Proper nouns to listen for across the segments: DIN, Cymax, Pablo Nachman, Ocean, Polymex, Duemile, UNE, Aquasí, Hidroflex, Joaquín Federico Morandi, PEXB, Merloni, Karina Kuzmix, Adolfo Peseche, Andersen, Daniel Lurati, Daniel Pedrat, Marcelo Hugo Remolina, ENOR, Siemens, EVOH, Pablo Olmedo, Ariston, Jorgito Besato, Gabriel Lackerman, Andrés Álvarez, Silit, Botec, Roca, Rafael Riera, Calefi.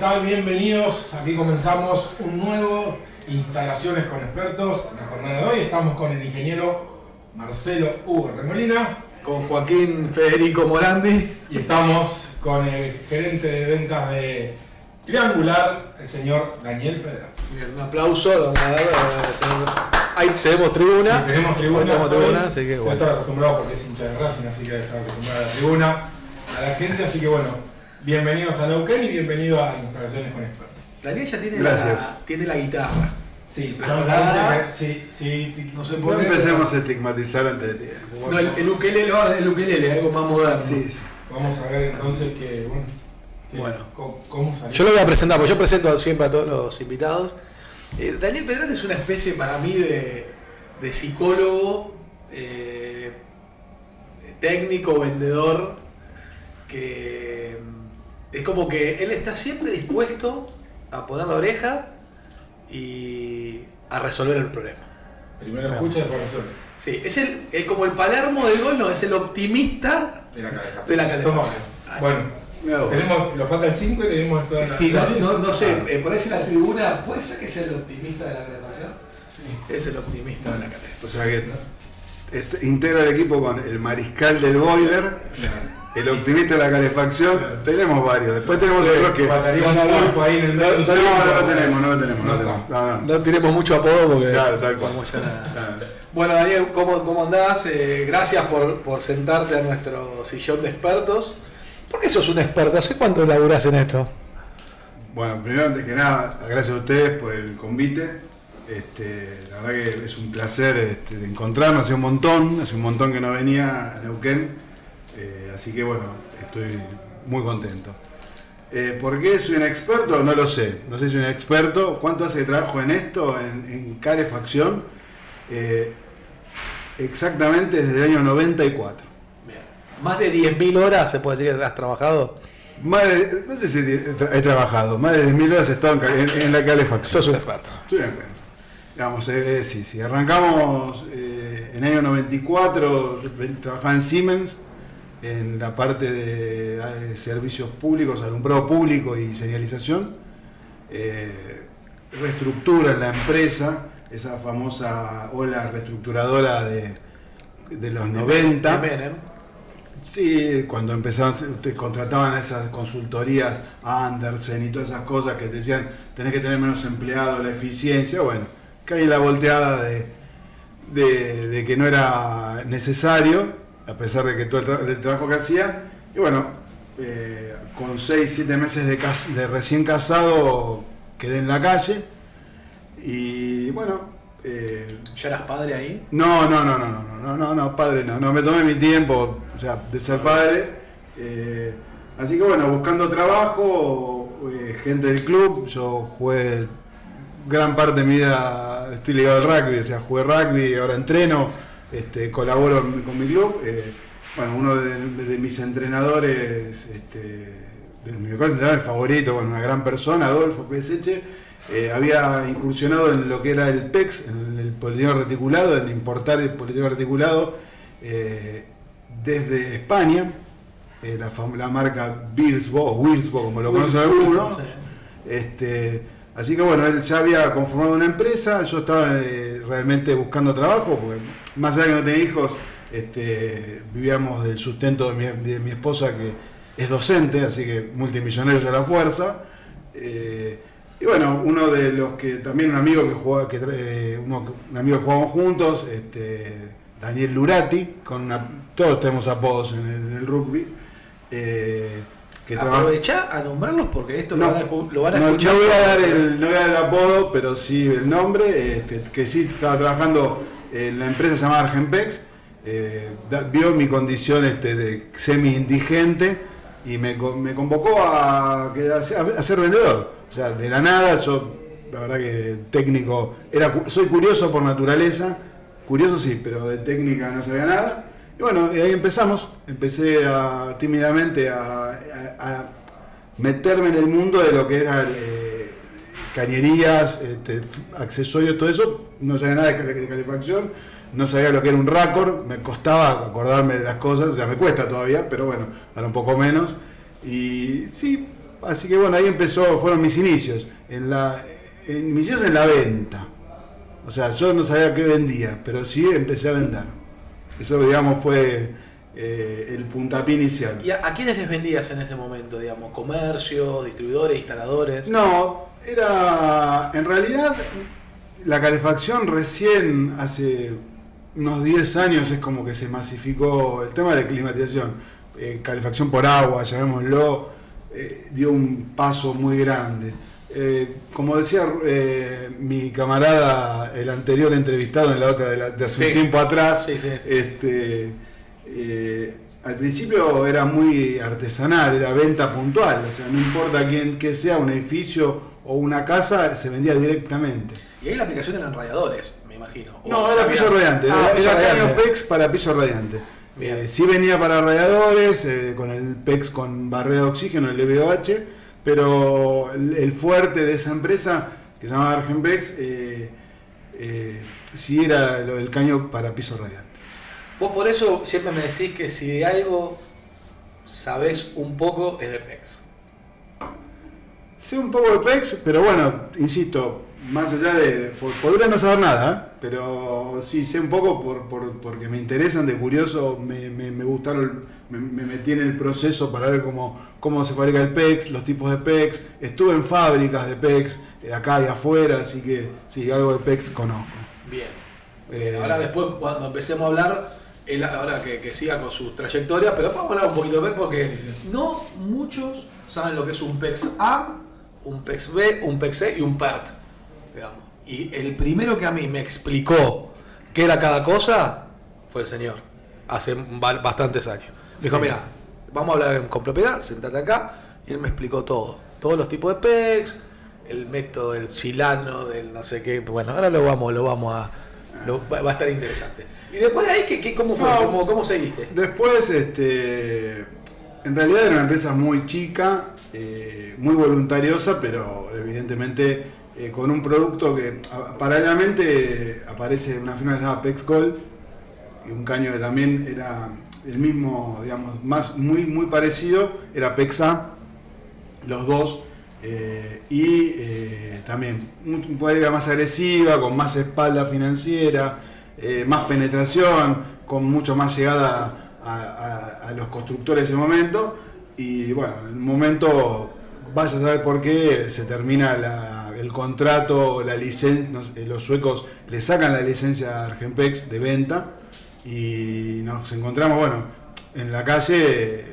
tal? Bienvenidos. Aquí comenzamos un nuevo Instalaciones con Expertos. En la jornada de hoy estamos con el ingeniero Marcelo Hugo Remolina, con Joaquín Federico Morandi, y estamos con el gerente de ventas de Triangular, el señor Daniel Pedrat. Bien, un aplauso. Vamos a dar. Ahí tenemos tribuna. Sí, tenemos tribuna, así que bueno. Estar acostumbrado porque es hincha de Racing, así que estar acostumbrado a la tribuna, a la gente, así que bueno, bienvenidos a Neuquén y bienvenido a Instalaciones con Expertos. Daniel ya tiene la guitarra. Sí, preparada. Sí, no sé por qué. No empecemos a estigmatizar antes de tiempo. No, el ukelele, algo más moderno. Sí. Vamos a ver entonces que, bueno. ¿Cómo salió? Yo lo voy a presentar, porque yo presento siempre a todos los invitados. Daniel Pedrat es una especie para mí de psicólogo, técnico, vendedor, que es como que él está siempre dispuesto a poner la oreja y a resolver el problema. Primero escucha y después resuelve. Sí, es el como el Palermo del gol, no, es el optimista de la calefacción. Bueno. No. Tenemos, nos falta el 5 y tenemos toda la... Sí, no sé, ponés en la tribuna, ¿puede ser que sea el optimista de la calefacción? Sí. Es el optimista de la calefacción. O sea que integra el equipo con el mariscal del boiler, sí, el optimista de la calefacción, claro. Tenemos varios, después tenemos otros que... No tenemos mucho apodo porque... Claro, tal cual. Bueno, Daniel, ¿cómo andás? Gracias por sentarte a nuestro sillón de expertos. ¿Por qué sos un experto? ¿Hace cuánto laburás en esto? Bueno, primero, antes que nada, gracias a ustedes por el convite. La verdad que es un placer encontrarnos. Hace un montón que no venía a Neuquén. Así que bueno, estoy muy contento. ¿Por qué soy un experto? No lo sé. No sé si soy un experto. ¿Cuánto hace que trabajo en esto, en calefacción? Exactamente desde el año 94. ¿Más de 10.000 horas se puede decir que has trabajado? No sé si he trabajado, más de 10.000 horas he estado en la calefacción. Sos un experto. Estoy bien. Digamos, sí. Arrancamos en el año 94, trabajaba en Siemens, en la parte de servicios públicos, alumbrado público y señalización. Reestructura en la empresa, esa famosa ola reestructuradora de los 90. Sí, cuando empezaban, te contrataban esas consultorías, Andersen y todas esas cosas que te decían tenés que tener menos empleados, la eficiencia, bueno, caí en la volteada de que no era necesario, a pesar de que todo el trabajo que hacía, y bueno, con 6-7 meses de recién casado quedé en la calle, y bueno... ¿Ya eras padre ahí? No, padre no, me tomé mi tiempo, o sea, de ser padre, así que bueno, buscando trabajo, gente del club, yo jugué gran parte de mi vida, estoy ligado al rugby, o sea, jugué rugby, ahora entreno, colaboro con mi club, bueno, uno de mis entrenadores, de mis mejores entrenadores favoritos, bueno, una gran persona, Adolfo Peseche, había incursionado en lo que era el PEX, en el polietileno reticulado, en importar el polietileno reticulado desde España, la marca Wirsbo, o Wirsbo como lo conocen algunos. Sí. Así que bueno, él ya había conformado una empresa, yo estaba realmente buscando trabajo, porque más allá de que no tenía hijos, vivíamos del sustento de mi esposa, que es docente, así que multimillonarios a la fuerza. Y bueno, uno de los que también, un amigo que jugaba, jugábamos juntos, Daniel Lurati, todos tenemos apodos en el rugby. Aprovechá a nombrarlos porque esto lo van a escuchar. No voy a dar el apodo, pero sí el nombre, que sí estaba trabajando en la empresa llamada Argenpex, vio mi condición de semi-indigente y me convocó a ser vendedor. O sea, de la nada, yo, la verdad que técnico, soy curioso por naturaleza, curioso sí, pero de técnica no sabía nada. Y bueno, ahí empecé tímidamente a meterme en el mundo de lo que eran cañerías, accesorios, todo eso. No sabía nada de calefacción, no sabía lo que era un raccord, me costaba acordarme de las cosas, o sea, me cuesta todavía, pero bueno, ahora un poco menos. Y sí, Así que bueno, ahí empezó, fueron mis inicios, en la venta. O sea, yo no sabía qué vendía, pero sí empecé a vender. Eso, digamos, fue el puntapié inicial. ¿Y a quiénes les vendías en ese momento, digamos? ¿Comercio, distribuidores, instaladores? No, era... En realidad, la calefacción recién hace unos 10 años es como que se masificó el tema de climatización. Calefacción por agua, llamémoslo, dio un paso muy grande. Como decía mi camarada, el anterior entrevistado en la otra de hace tiempo atrás, al principio era muy artesanal, era venta puntual, o sea, no importa quién que sea, un edificio o una casa, se vendía directamente. Y ahí la aplicación eran radiadores, me imagino. No, era piso radiante, era caño PEX para piso radiante. Sí venía para radiadores, con el PEX con barrera de oxígeno, el EVOH. Pero el fuerte de esa empresa, que se llamaba Argenpex, sí era lo del caño para piso radiante. Vos por eso siempre me decís que si de algo sabés un poco es de PEX. Sé un poco de PEX, pero bueno, insisto, más allá de... Podría no saber nada, pero sí sé un poco porque me interesan, de curioso, me gustaron... Me metí en el proceso para ver cómo se fabrica el PEX, los tipos de PEX. Estuve en fábricas de PEX, acá y afuera, así que sí, algo de PEX conozco. Bien. Ahora después, cuando empecemos a hablar, ahora que siga con su trayectoria, pero vamos a hablar un poquito de PEX porque no muchos saben lo que es un PEXA, un PEXB, un PEXC y un PERT, digamos. Y el primero que a mí me explicó qué era cada cosa fue el señor, hace bastantes años. Dijo, mira, vamos a hablar con propiedad, sentate acá. Y él me explicó todo. Todos los tipos de PEX, el método del silano, del no sé qué. Bueno, ahora va a estar interesante. Y después de ahí, ¿cómo fue? No, ¿Cómo seguiste? Después, en realidad era una empresa muy chica, muy voluntariosa, pero evidentemente con un producto que paralelamente aparece una firma que se llama PEXGOL, y un caño que también era... El mismo, digamos, muy parecido, era PEXA, los dos, también un poder más agresiva, con más espalda financiera, más penetración, con mucho más llegada a los constructores en ese momento. Y bueno, en un momento, vaya a saber por qué, se termina el contrato, la licencia, los suecos le sacan la licencia a Argenpex de venta. Y nos encontramos, bueno, en la calle,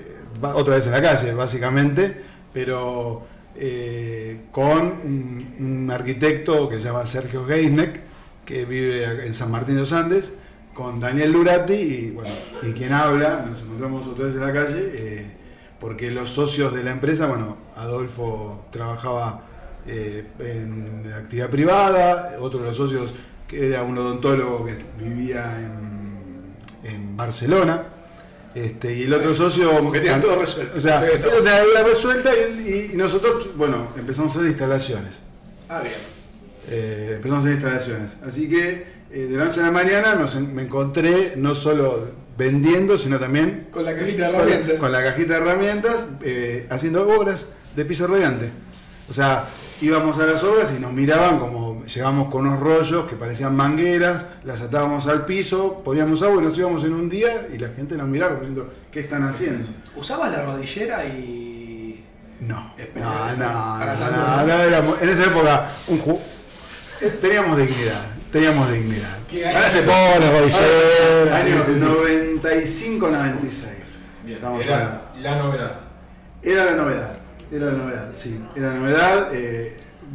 otra vez en la calle, básicamente, pero con un arquitecto que se llama Sergio Geisnek, que vive en San Martín de los Andes, con Daniel Lurati, y bueno, y quien habla, nos encontramos otra vez en la calle, porque los socios de la empresa, bueno, Adolfo trabajaba en actividad privada, otro de los socios que era un odontólogo que vivía en Barcelona, y el otro socio... Como que tienen todo resuelto. O sea, la resuelta y nosotros, bueno, empezamos a hacer instalaciones. Ah, bien. Empezamos a hacer instalaciones. Así que de la noche a la mañana me encontré no solo vendiendo, sino también... Con la cajita de herramientas. Con la cajita de herramientas, haciendo obras de piso radiante. O sea, íbamos a las obras y nos miraban como... Llegamos con unos rollos que parecían mangueras, las atábamos al piso, poníamos agua y nos íbamos en un día y la gente nos miraba como diciendo, ¿qué están haciendo? ¿Usabas la rodillera y...? No. No, en esa época teníamos dignidad. Ahora se pone la rodillera. Años 95-96. Bien, era la novedad. Era la novedad.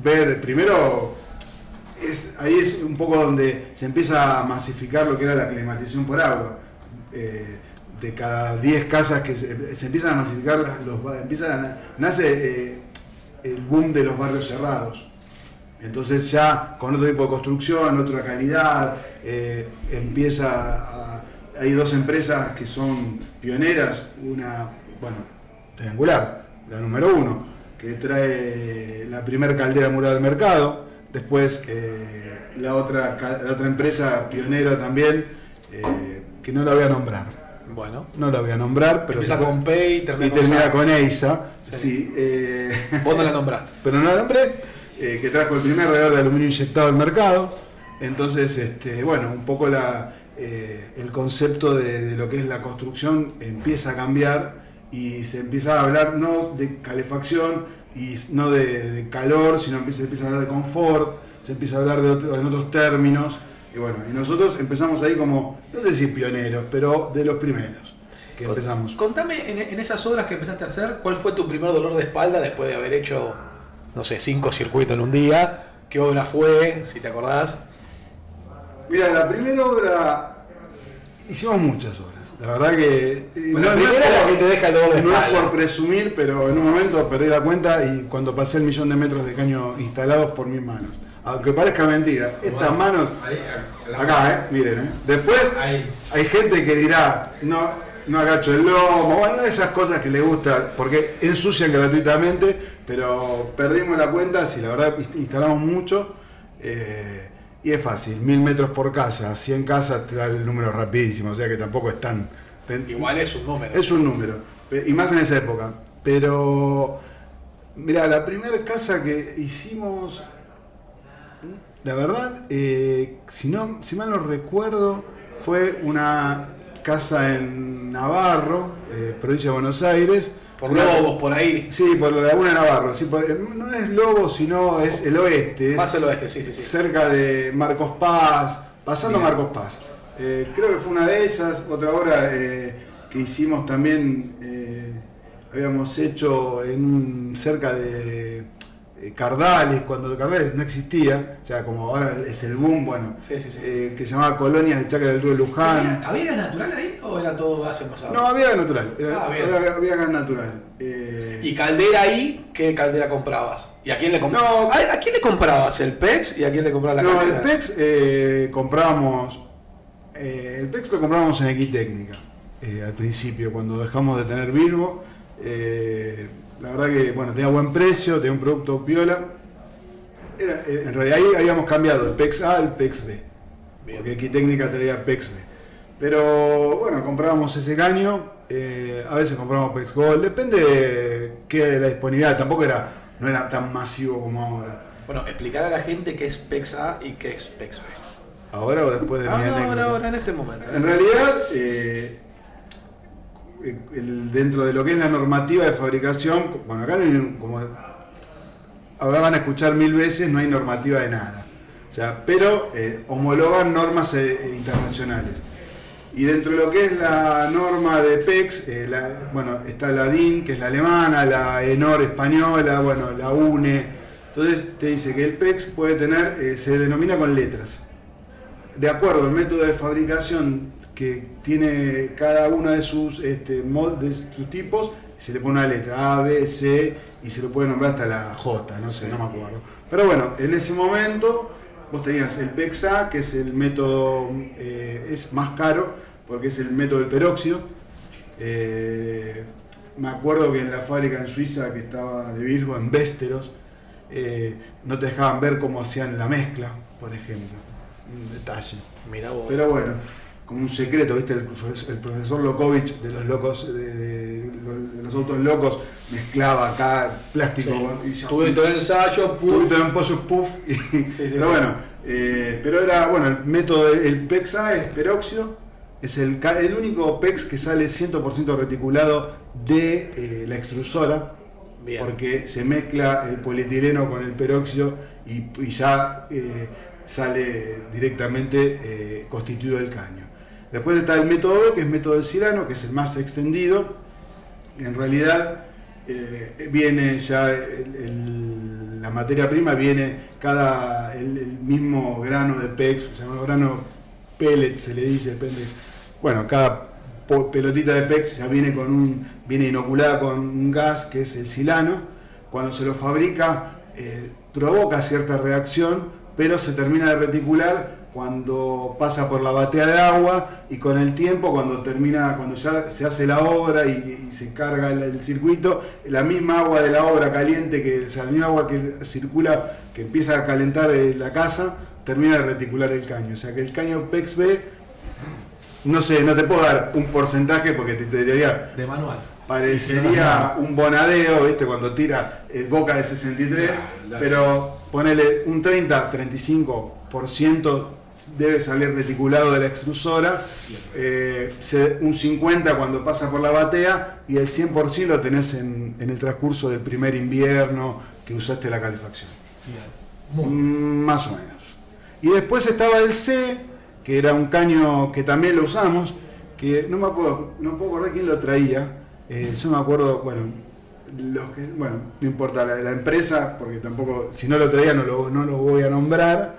Ver primero... ahí es un poco donde se empieza a masificar lo que era la climatización por agua. De cada 10 casas que se empiezan a masificar, nace el boom de los barrios cerrados. Entonces ya con otro tipo de construcción, otra calidad, hay dos empresas que son pioneras, una, bueno, Triangular, la número 1, que trae la primera caldera mural al mercado. Después la otra empresa pionera también, que no la voy a nombrar. Bueno, no la voy a nombrar, pero empieza con P y termina con EISA. Sí. Sí, vos no la nombraste. Pero no la nombré, que trajo el primer radiador de aluminio inyectado al mercado. Entonces, bueno, un poco el concepto de lo que es la construcción empieza a cambiar y se empieza a hablar no de calefacción y no de calor, sino se empieza a hablar de confort, se empieza a hablar en otros términos. Y bueno, y nosotros empezamos ahí como, no sé si pioneros, pero de los primeros que empezamos. Contame, en esas obras que empezaste a hacer, ¿cuál fue tu primer dolor de espalda después de haber hecho, no sé, 5 circuitos en un día? ¿Qué obra fue, si te acordás? Mira, la primera obra, hicimos muchas obras. La verdad que... Bueno, la primera es la que te deja el dolor de espalda. No es por presumir, pero en un momento perdí la cuenta y cuando pasé el 1.000.000 de metros de caño instalados por mis manos. Aunque parezca mentira, estas manos, acá, miren, Después hay gente que dirá, no agacho el lomo, bueno, esas cosas que le gusta, porque ensucian gratuitamente, pero perdimos la cuenta, si la verdad instalamos mucho, y es fácil, 1000 metros por casa, 100 casas te da el número rapidísimo, o sea que tampoco es tan... Igual es un número. Es un número, y más en esa época, pero mirá, la primera casa que hicimos... La verdad, si mal no recuerdo, fue una casa en Navarro, provincia de Buenos Aires. ¿Por Lobos, por ahí? Sí, por la laguna de Navarro. Sí, no es Lobos, sino es el oeste. Más el oeste, sí, sí, sí. Cerca de Marcos Paz, pasando bien. Marcos Paz. Creo que fue una de esas. Otra obra que hicimos también, habíamos hecho cerca de... Cardales, cuando Cardales no existía, o sea, como ahora es el boom, bueno, sí, sí, sí. Que se llamaba Colonias de Chacra del Río Luján. ¿Había gas natural ahí o era todo gas envasado? No, había gas natural, había gas natural. ¿Y caldera ahí? ¿Qué caldera comprabas? ¿Y a quién le comprabas? No, ¿a quién le comprabas el PEX y a quién le comprabas la caldera? No, el PEX comprábamos, el PEX lo comprábamos en Equitécnica, al principio, cuando dejamos de tener Wirsbo. La verdad que, bueno, tenía buen precio, tenía un producto piola. En realidad ahí habíamos cambiado el PEXA al PEXB, porque Equitécnica traía PEXB. Pero bueno, comprábamos ese caño, a veces comprábamos PEXGOL, depende de qué la disponibilidad, tampoco no era tan masivo como ahora. Bueno, explicar a la gente qué es PEXA y qué es PEXB. ¿Ahora o después de mi anécdota? Ahora, en este momento. En realidad... dentro de lo que es la normativa de fabricación, bueno, acá como ahora van a escuchar 1000 veces, no hay normativa de nada, o sea, pero homologan normas internacionales, y dentro de lo que es la norma de PEX, bueno, está la DIN, que es la alemana, la ENOR española, bueno, la UNE. Entonces te dice que el PEX puede tener, se denomina con letras, de acuerdo al método de fabricación que tiene cada uno de sus tipos, se le pone una letra A, B, C, y se lo puede nombrar hasta la J, no sé, no me acuerdo. Pero bueno, en ese momento vos tenías el PEXA, que es el método, es más caro, porque es el método del peróxido. Me acuerdo que en la fábrica en Suiza, que estaba de Wirsbo, en Västerås, no te dejaban ver cómo hacían la mezcla, por ejemplo. Un detalle. Mirá vos. Pero bueno, como un secreto, ¿viste? El profesor Lokovic de los locos, de los autos locos, mezclaba acá plástico. Sí. Tuve todo el ensayo, puff. Tuve todo el pollo, puff. Y, sí, sí, pero sí. Bueno, pero era, bueno, el método, el PEXA es peróxido, es el único PEX que sale 100% reticulado de la extrusora. Bien. Porque se mezcla el polietileno con el peróxido y ya sale directamente constituido el caño. Después está el método B, que es método de Cirano, que es el más extendido. En realidad, viene ya la materia prima, viene el mismo grano de PEX, o sea, un grano pellet se le dice, depende. Bueno, cada pelotita de PEX ya viene inoculada con un gas que es el Cirano. Cuando se lo fabrica, provoca cierta reacción, pero se termina de reticular cuando pasa por la batea de agua, y con el tiempo, cuando ya se hace la obra y se carga el circuito, la misma agua de la obra caliente, la misma agua que circula, que empieza a calentar la casa, termina de reticular el caño. O sea que el caño PEXB No sé, no te puedo dar un porcentaje porque te diría... De manual. Parecería un bonadeo, ¿viste? Cuando tira el Boca de 63, dale. Pero ponele un 30-35% debe salir reticulado de la extrusora, un 50% cuando pasa por la batea y el 100% lo tenés en el transcurso del primer invierno que usaste la calefacción. Bien. Más o menos. Y después estaba el C, que era un caño que también lo usamos, que no puedo acordar quién lo traía. Yo me acuerdo, bueno, no importa la empresa, porque tampoco, si no lo traía no lo voy a nombrar,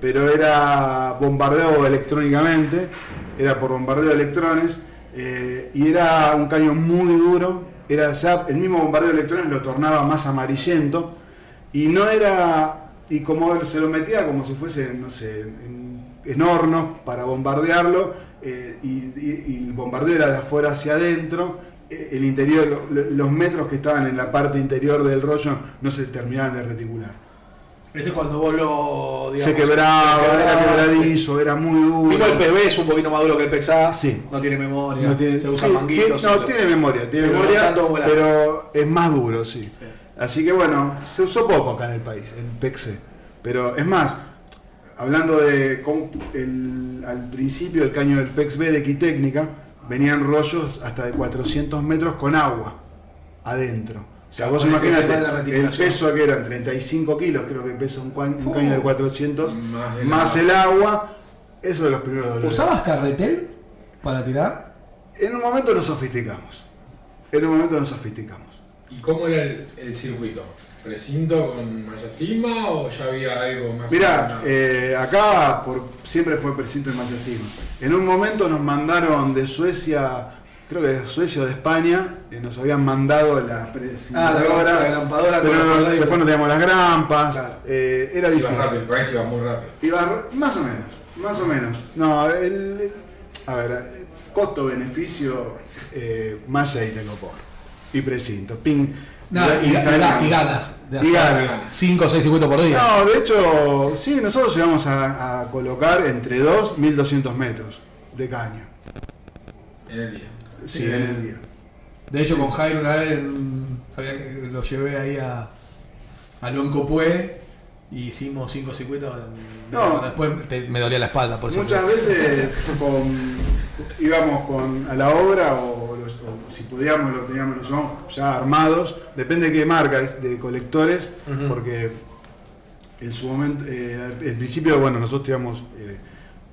pero era bombardeo electrónicamente, era por bombardeo de electrones, y era un caño muy duro, era ya, el mismo bombardeo de electrones lo tornaba más amarillento, y no era, y como se lo metía como si fuese, no sé, en hornos para bombardearlo, y el bombardeo era de afuera hacia adentro. El interior, los metros que estaban en la parte interior del rollo no se terminaban de reticular. Ese cuando vos lo, digamos, se quebraba, era quebradizo, sí. Era muy duro. Igual el PEXB es un poquito más duro que el PEXA, sí. No tiene memoria, no tiene, se usa sí, manguitos. No, tiene memoria, pero es más duro, sí. Sí. Así que bueno, se usó poco acá en el país, el PEXE. Pero es más, hablando de al principio el caño del PEXB de Equitécnica, venían rollos hasta de 400 metros con agua adentro. O sea, vos imagínate el peso que eran 35 kilos, creo que pesa un caño de 400, más el agua. Eso de los primeros dolores. ¿Usabas carretel para tirar? En un momento nos sofisticamos. ¿Y cómo era el circuito? ¿Recinto con mallacima o ya había algo más? Mirá, acá siempre fue precinto y mallacima. En un momento nos mandaron de Suecia, creo que de Suecia o de España, nos habían mandado la precintadora, la grampadora, pero después no teníamos las grampas, claro. Era difícil. Iba muy rápido. Iba, más o menos. No, a ver, costo-beneficio, malla y telopor. Y precinto, ping. No, y ganas de hacer 5 o 6 circuitos por día. No, de hecho, sí, nosotros llegamos a colocar entre 2 y 1.200 metros de caño. ¿En el día? Sí, en el día. De hecho, con Jairo una vez lo llevé ahí a Loncopué y hicimos 5 circuitos. No, después me dolía la espalda. Por muchas veces íbamos a la obra o si podíamos, lo teníamos los ojos ya armados, depende de qué marca, de colectores, porque en su momento, al principio, bueno, nosotros teníamos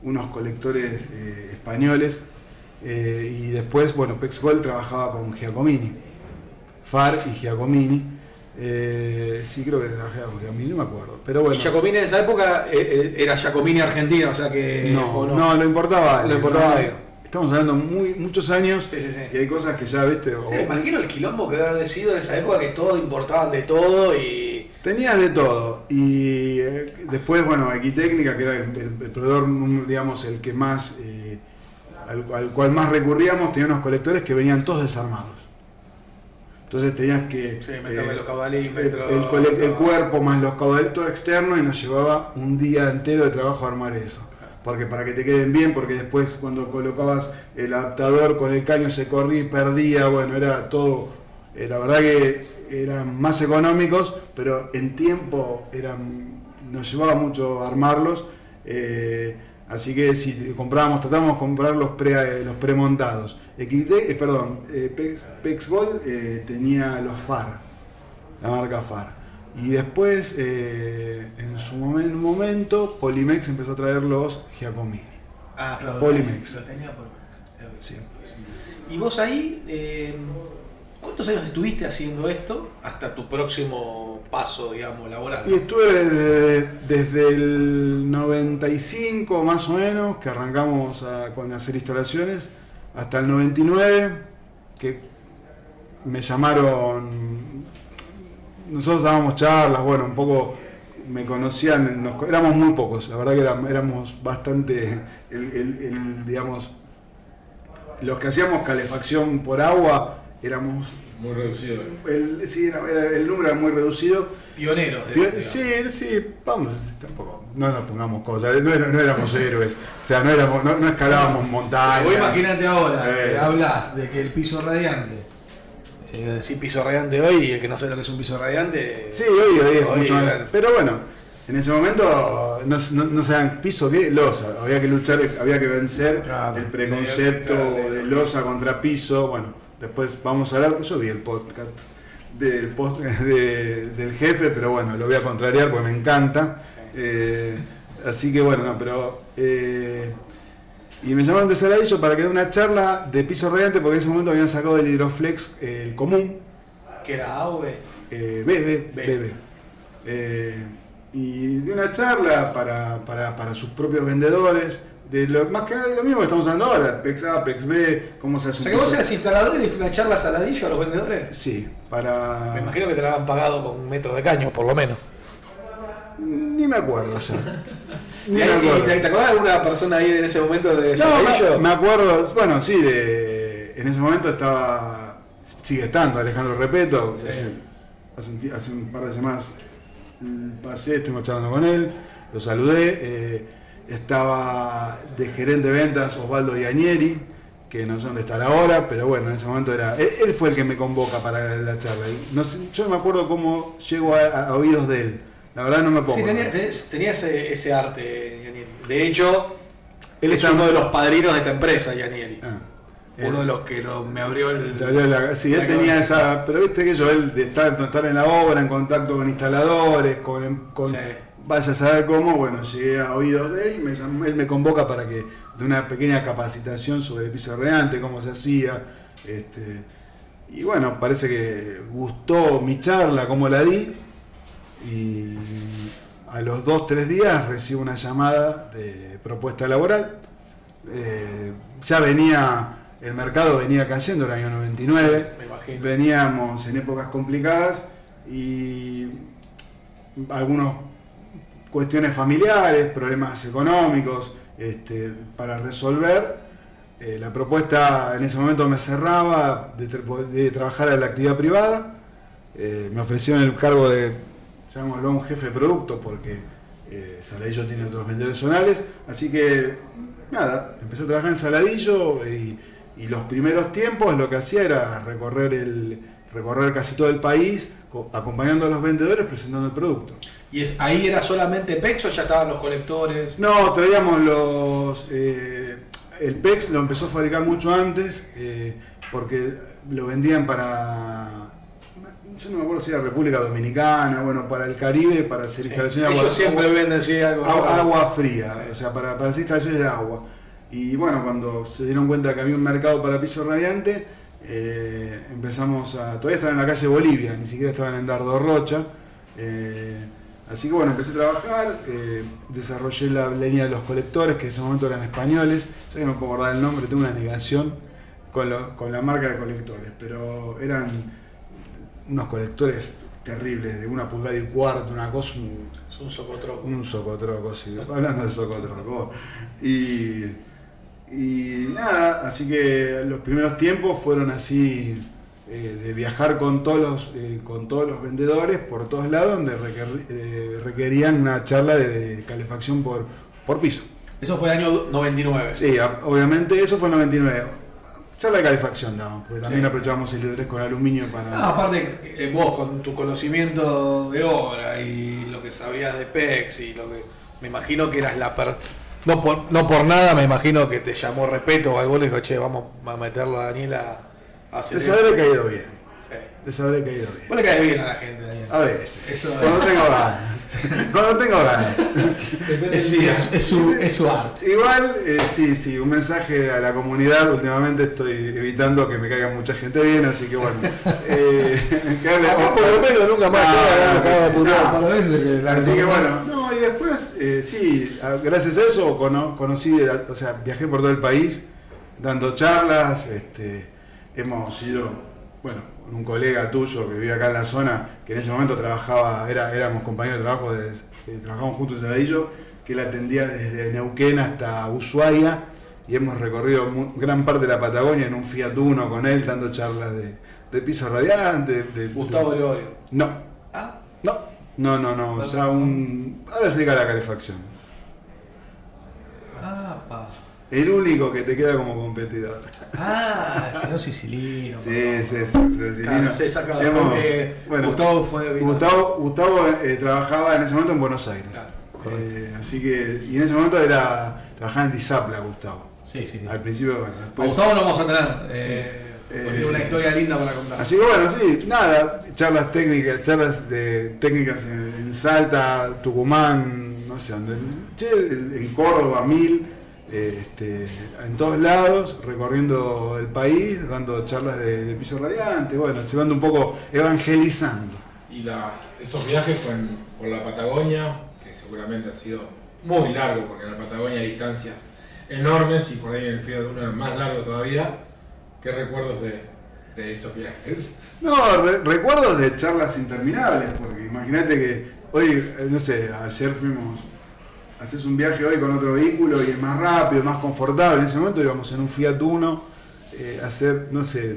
unos colectores españoles, y después, bueno, PEXGOL trabajaba con Giacomini, FAR y Giacomini, sí creo que trabajaba con Giacomini, no me acuerdo, pero bueno. ¿Y Giacomini en esa época era Giacomini argentino, o sea que... No, lo importaba. Estamos hablando muchos años, sí. Y hay cosas que ya, viste... Me imagino el quilombo que debe haber sido en esa época, que todos importaban de todo y... Tenías de todo, y después, bueno, Equitécnica, que era el proveedor, digamos, el que más... al cual más recurríamos, tenía unos colectores que venían todos desarmados. Entonces tenías que... Sí, meterle los caudalímetros... El cuerpo más los caudalímetros, todo externo, y nos llevaba un día entero de trabajo a armar eso. Porque para que te queden bien, porque después cuando colocabas el adaptador con el caño se corría y perdía, bueno, era todo, la verdad que eran más económicos, pero en tiempo nos llevaba mucho armarlos, así que si comprábamos, tratábamos de comprar los premontados. PEXGOL tenía los FAR, la marca FAR. Y después, en su momento, Polymex empezó a traer los Giacomini. Ah, claro. Polymex. Lo tenía Polymex. Sí. Y vos ahí, ¿cuántos años estuviste haciendo esto hasta tu próximo paso, digamos, laboral? Y estuve desde el 95, más o menos, que arrancamos con hacer instalaciones, hasta el 99, que me llamaron... Nosotros dábamos charlas, bueno, un poco me conocían, éramos muy pocos, la verdad que éramos bastante, digamos, los que hacíamos calefacción por agua éramos Muy reducido. El número era muy reducido. Pioneros. Sí, vamos, tampoco. No nos pongamos cosas. No éramos héroes. O sea, no escalábamos montañas. Vos imaginate ahora, hablas de que el piso radiante. Decís piso radiante hoy y el que no sabe lo que es un piso radiante. Sí, hoy es mucho más grande. Pero bueno. En ese momento no se dan piso que losa, había que luchar, había que vencer el preconcepto de losa contra piso. Bueno, después vamos a hablar, yo vi el podcast del jefe, pero bueno, lo voy a contrariar porque me encanta. Así que bueno, no, pero... y me llamaron de Saladillo para que dé una charla de piso radiante porque en ese momento habían sacado el hidroflex, el común. ¿Qué era A o B? B. Y de una charla para sus propios vendedores, de lo, más que nada de lo mismo que estamos hablando ahora, PEXA, PEXB, cómo se hace un... O sea, que vos eras instalador y le diste una charla a Saladillo a los vendedores. Sí, para... Me imagino que te la habían pagado con un metro de caño, por lo menos. Ni me acuerdo ya. Ni me acuerdo. ¿Te acordás de alguna persona ahí en ese momento de Saladillo? No, me acuerdo, bueno, sí, en ese momento estaba... Sigue estando Alejandro Repeto, sí. hace un par de semanas... Pasé, estuvimos charlando con él, lo saludé, estaba de gerente de ventas Osvaldo Ianieri, que no sé dónde estará ahora, pero bueno, en ese momento era... Él fue el que me convoca para la charla. No sé, yo no me acuerdo cómo llego a oídos de él, la verdad no me acuerdo. Sí, tenía ese arte, Ianieri. De hecho, él es uno de los padrinos de esta empresa, Ianieri. Uno de los que me abrió el... Sí, él tenía esa... Pero viste que yo, él de estar en la obra, en contacto con instaladores, con vaya a saber cómo, bueno, llegué a oídos de él, él me convoca para que de una pequeña capacitación sobre el piso radiante, cómo se hacía. Y bueno, parece que gustó mi charla, cómo la di. Y a los 2 o 3 días recibo una llamada de propuesta laboral. Ya venía... El mercado venía cayendo en el año 99, me imagino. Veníamos en épocas complicadas y algunas cuestiones familiares, problemas económicos para resolver. La propuesta en ese momento me cerraba de trabajar en la actividad privada. Me ofrecieron el cargo de, llamémoslo, un jefe de producto porque Saladillo tiene otros vendedores zonales. Así que, nada, empecé a trabajar en Saladillo y los primeros tiempos lo que hacía era recorrer casi todo el país, acompañando a los vendedores, presentando el producto. ¿Y ahí era solamente PEX o ya estaban los colectores? No, traíamos los... el PEX lo empezó a fabricar mucho antes, porque lo vendían para... Yo no me acuerdo si era República Dominicana, bueno, para el Caribe, para hacer instalaciones de agua. Ellos siempre venden agua fría, o sea, para hacer instalaciones de agua. Y bueno, cuando se dieron cuenta que había un mercado para piso radiante, empezamos a... Todavía estaban en la calle Bolivia, ni siquiera estaban en Dardo Rocha. Así que bueno, empecé a trabajar, desarrollé la línea de los colectores, que en ese momento eran españoles. Sé que no puedo acordar el nombre, tengo una negación con la marca de colectores, pero eran unos colectores terribles, de 1,25 pulgadas, una cosa... Un socotroco. Un socotroco, sí. Hablando de socotroco. Y nada, así que los primeros tiempos fueron así, de viajar con todos los vendedores por todos lados, donde requerían una charla de calefacción por piso. Eso fue el año 99. Sí, obviamente eso fue el 99. Charla de calefacción, no, porque también aprovechábamos el hidrés con aluminio para... Ah, aparte, vos con tu conocimiento de obra y lo que sabías de PEX y lo que... Me imagino que eras la... No por nada, me imagino que te llamó Repeto o algo, le dijo, che, vamos a meterlo a Daniel a hacer... Les habré caído bien. Sí. Les habré caído bien. Vos le caes bien a la gente, Daniel. A veces. Eso, cuando tengo ganas. Cuando tengo ganas. Es su arte. Igual, sí, un mensaje a la comunidad. Últimamente estoy evitando que me caiga mucha gente bien, así que bueno. Que hable por lo menos nunca más. Así que bueno. No, y después, sí, gracias a eso conocí, o sea, viajé por todo el país dando charlas. Hemos ido, bueno, un colega tuyo que vivía acá en la zona, que en ese momento trabajaba, éramos compañeros de trabajo, trabajamos juntos en Saladillo, que él atendía desde Neuquén hasta Ushuaia, y hemos recorrido gran parte de la Patagonia en un Fiat Uno con él, dando charlas de de Piso Radiante, de Gustavo Gregorio. No. ¿Ah? No. O sea, ahora se dedica a la calefacción. Ah, pa. El único que te queda como competidor. Ah, el señor Sicilino. Sí, Sicilino. Se saca Gustavo fue de Gustavo trabajaba en ese momento en Buenos Aires. Claro, correcto. Así que, y en ese momento trabajaba en Disapla, Gustavo. Sí. Al principio, bueno. Después, a Gustavo lo vamos a tener. Porque una historia linda para contar. Así que bueno, sí, nada, charlas técnicas en Salta, Tucumán, no sé dónde, en Córdoba, en todos lados, recorriendo el país, dando charlas de Piso Radiante, bueno, llevando un poco, evangelizando. Y esos viajes por la Patagonia, que seguramente ha sido muy largo, porque en la Patagonia hay distancias enormes y por ahí en el Fiat Uno es más largo todavía. ¿Qué recuerdos de esos viajes? No, recuerdos de charlas interminables, porque imagínate que hoy, no sé, ayer fuimos, haces un viaje hoy con otro vehículo y es más rápido, más confortable. En ese momento íbamos en un Fiat Uno,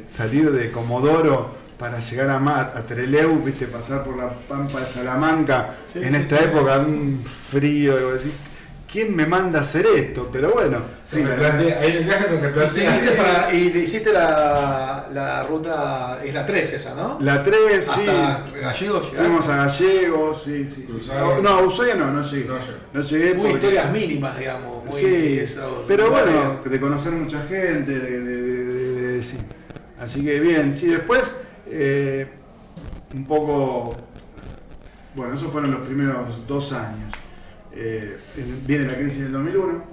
salir de Comodoro para llegar a Trelew, viste, pasar por la Pampa de Salamanca, en esta época, un frío, algo así. ¿Quién me manda a hacer esto? Pero bueno, y le hiciste la ruta, es la 3 esa, ¿no? La 3, sí. Hasta Gallegos llegaste. Fuimos a Gallegos, sí. No, Ushuaia no llegué. No llegué muy porque... historias mínimas, digamos. Muy pero bueno, de conocer mucha gente, sí. Así que bien, sí, después un poco... Bueno, esos fueron los primeros 2 años. Viene la crisis del 2001,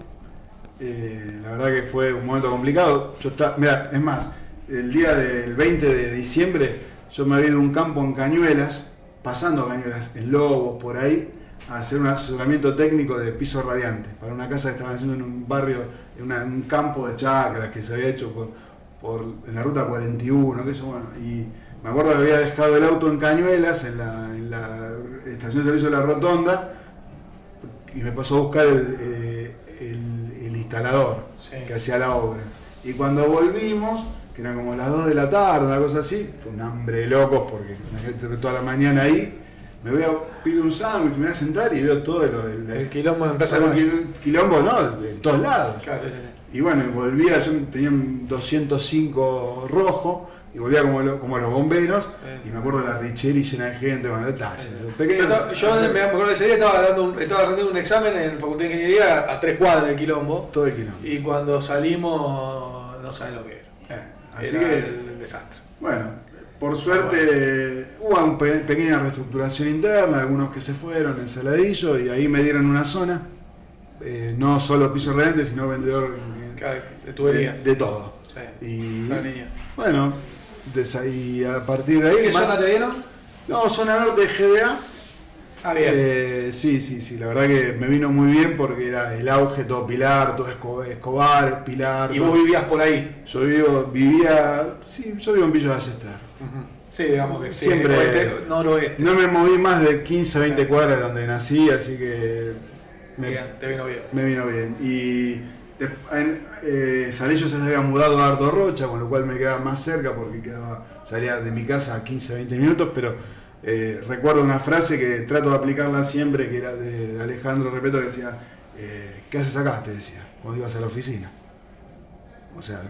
la verdad que fue un momento complicado. Mira, es más, el día del 20 de diciembre yo me había ido a un campo en Cañuelas, pasando Cañuelas, en Lobos, por ahí, a hacer un asesoramiento técnico de Piso Radiante para una casa que estaban haciendo en un barrio, en un campo de chacras que se había hecho en la ruta 41, que eso, bueno, y me acuerdo que había dejado el auto en Cañuelas, en la estación de servicio de la Rotonda, y me pasó a buscar el instalador que hacía la obra. Y cuando volvimos, que eran como las 2 de la tarde, una cosa así, fue un hambre de locos porque la gente toda la mañana ahí, me voy a pedir un sándwich, me voy a sentar y veo todo el quilombo en Plaza Mayo. Quilombo, ¿no? En todos lados. Claro, sí. Y bueno, volvía, yo tenía un 205 rojo, y volvía como los bomberos, y me acuerdo de la Richelli llena de gente, bueno, detalles. Yo me acuerdo de ese día, estaba rendiendo un examen en Facultad de Ingeniería a 3 cuadras del quilombo. Todo el quilombo. Y cuando salimos, no sabés lo que era. Así era el desastre. Bueno, por suerte hubo una pequeña reestructuración interna, algunos que se fueron en Saladillo, y ahí me dieron una zona, no solo Piso Radiante, sino vendedor de tuberías. De todo. Sí. Bueno. Y a partir de ahí... ¿Qué zona te dieron? No, zona norte de GBA. Ah, bien. Sí, la verdad que me vino muy bien porque era el auge, todo Pilar, todo Escobar, Pilar... ¿Y vos vivías por ahí? Yo vivo en Villa Ballester. Uh-huh. Sí, digamos que sí. Siempre noroeste. No me moví más de 15 o 20 cuadras de donde nací, así que... te vino bien. Me vino bien. Y... Saladillo se había mudado a Ardo Rocha, con lo cual me quedaba más cerca porque salía de mi casa a 15-20 minutos, pero recuerdo una frase que trato de aplicarla siempre, que era de Alejandro Repeto, que decía, ¿qué haces acá? Te decía, cuando ibas a la oficina. O sea,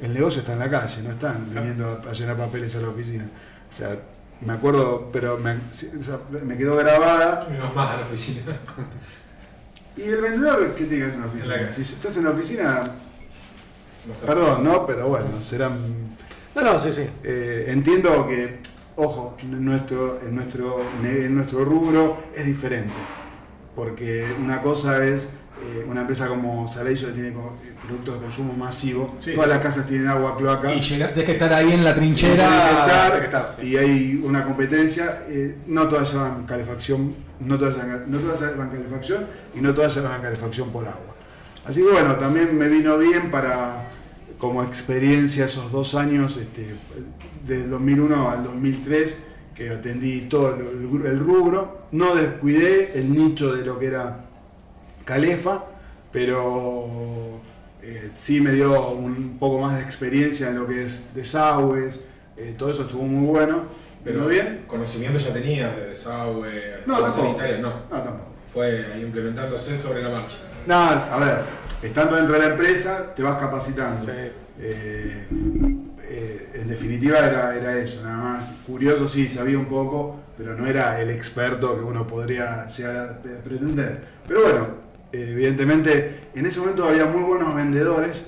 el negocio está en la calle, no están viniendo a llenar papeles a la oficina. O sea, me acuerdo, pero me quedó grabada. No más a la oficina. ¿Y el vendedor qué tiene que hacer en la oficina? Si estás en la oficina, perdón, ¿no? Pero bueno, serán... No, sí. Entiendo que, ojo, en nuestro rubro es diferente. Porque una cosa es una empresa como Saladillo que tiene productos de consumo masivo. Todas las casas tienen agua, cloaca. Y tenés que estar ahí en la trinchera. Y hay una competencia. No todas llevan calefacción. No todas llevan calefacción y no todas llevan calefacción por agua. Así que bueno, también me vino bien como experiencia esos 2 años, del 2001 al 2003, que atendí todo el rubro. No descuidé el nicho de lo que era Calefa, pero sí me dio un poco más de experiencia en lo que es desagües, todo eso estuvo muy bueno. ¿Pero bien? ¿Conocimiento ya tenía de desagüe, sanitaria? No, tampoco. Fue ahí implementándose sobre la marcha. Nada, a ver, estando dentro de la empresa te vas capacitando. Sí. En definitiva era eso, nada más. Curioso sí, sabía un poco, pero no era el experto que uno podría llegar a pretender. Pero bueno, evidentemente en ese momento había muy buenos vendedores,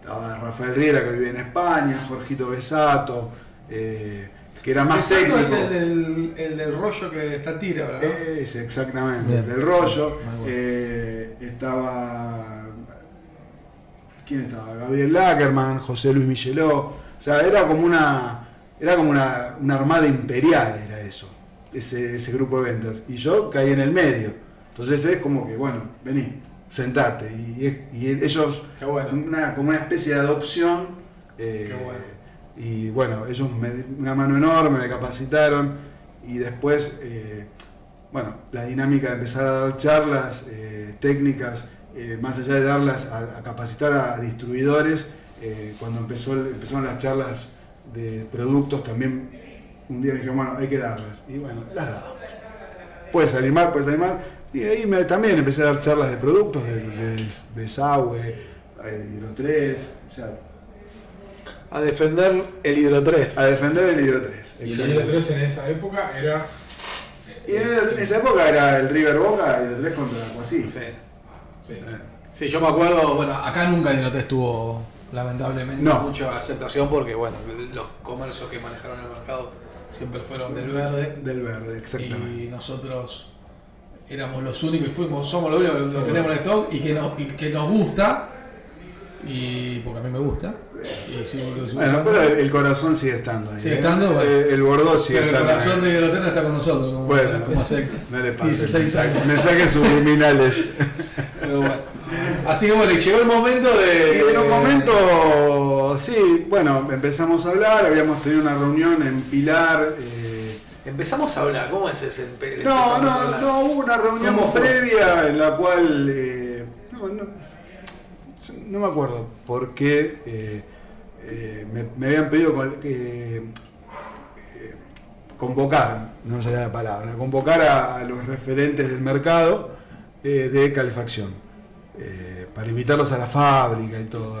estaba Rafael Riera, que vivía en España, Jorgito Besato, que era más técnico. Es el del rollo que está tira ahora, ¿no? Ese, exactamente, bien, el del rollo. Bueno. Estaba... ¿Quién estaba? Gabriel Lackerman, José Luis Micheló. O sea, era como una armada imperial, era eso, ese grupo de ventas. Y yo caí en el medio. Entonces es como que, bueno, vení, sentate. Y ellos, bueno, como una especie de adopción. Bueno. Y bueno, ellos una mano enorme, me capacitaron. Y después, bueno, la dinámica de empezar a dar charlas técnicas. Más allá de darlas a capacitar a distribuidores, cuando empezaron las charlas de productos también, un día me dijeron, bueno, hay que darlas. Y bueno, las dábamos. Puedes animar. Y ahí también empecé a dar charlas de productos, de desagüe, Hidro 3, o sea... A defender el Hidro 3. A defender el Hidro 3. Y el Hidro 3 en esa época era... en esa época era el River Boca, Hidro 3 contra Aquasí. Sí. Sí, yo me acuerdo, bueno, acá nunca el Hidrotres tuvo, lamentablemente, mucha aceptación porque, bueno, los comercios que manejaron el mercado siempre fueron del verde. Del verde, exactamente. Y nosotros éramos los únicos, somos los únicos que tenemos en stock y que nos gusta, y porque a mí me gusta. Y bueno, pero el corazón sigue estando ahí. Sigue estando, bueno. El Bordeaux sigue estando. Pero el corazón de Hidrotres está con nosotros, como, bueno, como hace no le pase, 16 años. Mensajes subliminales. Bueno. Así que bueno, llegó el momento de... Y en un momento, sí, bueno, empezamos a hablar, habíamos tenido una reunión en Pilar. ¿Empezamos a hablar? ¿Cómo es ese? No, hubo una reunión previa en la cual, no me acuerdo por qué, me habían pedido convocar, no sé la palabra, convocar a los referentes del mercado de calefacción, para invitarlos a la fábrica y todo,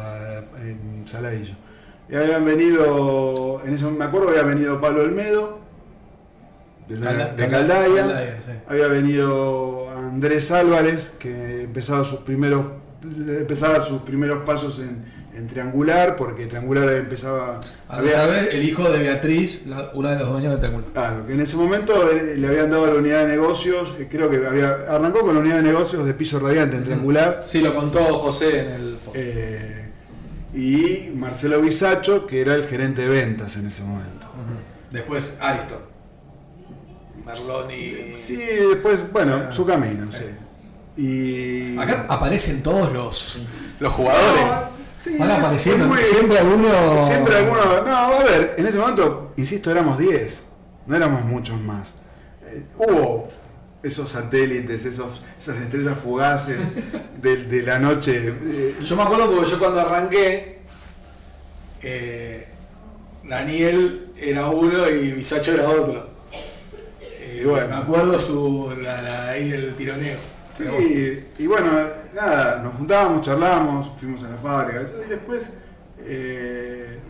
en Saladillo. Y habían venido, en ese, me acuerdo, había venido Pablo Olmedo, de Caldaya, sí. Había venido Andrés Álvarez, que empezaba sus primeros pasos en Triangular, porque Triangular empezaba... Andrés Álvarez, el hijo de Beatriz, una de los dueños de Triangular. Claro, que en ese momento le habían dado a la unidad de negocios, creo que arrancó con la unidad de negocios de Piso Radiante en Triangular. Sí, lo contó José en el... y Marcelo Bisacho, que era el gerente de ventas en ese momento. Después Ariston, Merloni... Sí, después, bueno, su camino, sí. Y... Acá aparecen todos los jugadores. Sí, van apareciendo, siempre alguno. No, a ver, en ese momento, insisto, éramos 10, no éramos muchos más. Hubo esos satélites, esas estrellas fugaces de la noche. Yo me acuerdo porque yo cuando arranqué, Daniel era uno y Bisacho era otro. Bueno, me acuerdo ahí el tironeo. Sí, y bueno, nada, nos juntábamos, charlábamos, fuimos a la fábrica. Y después,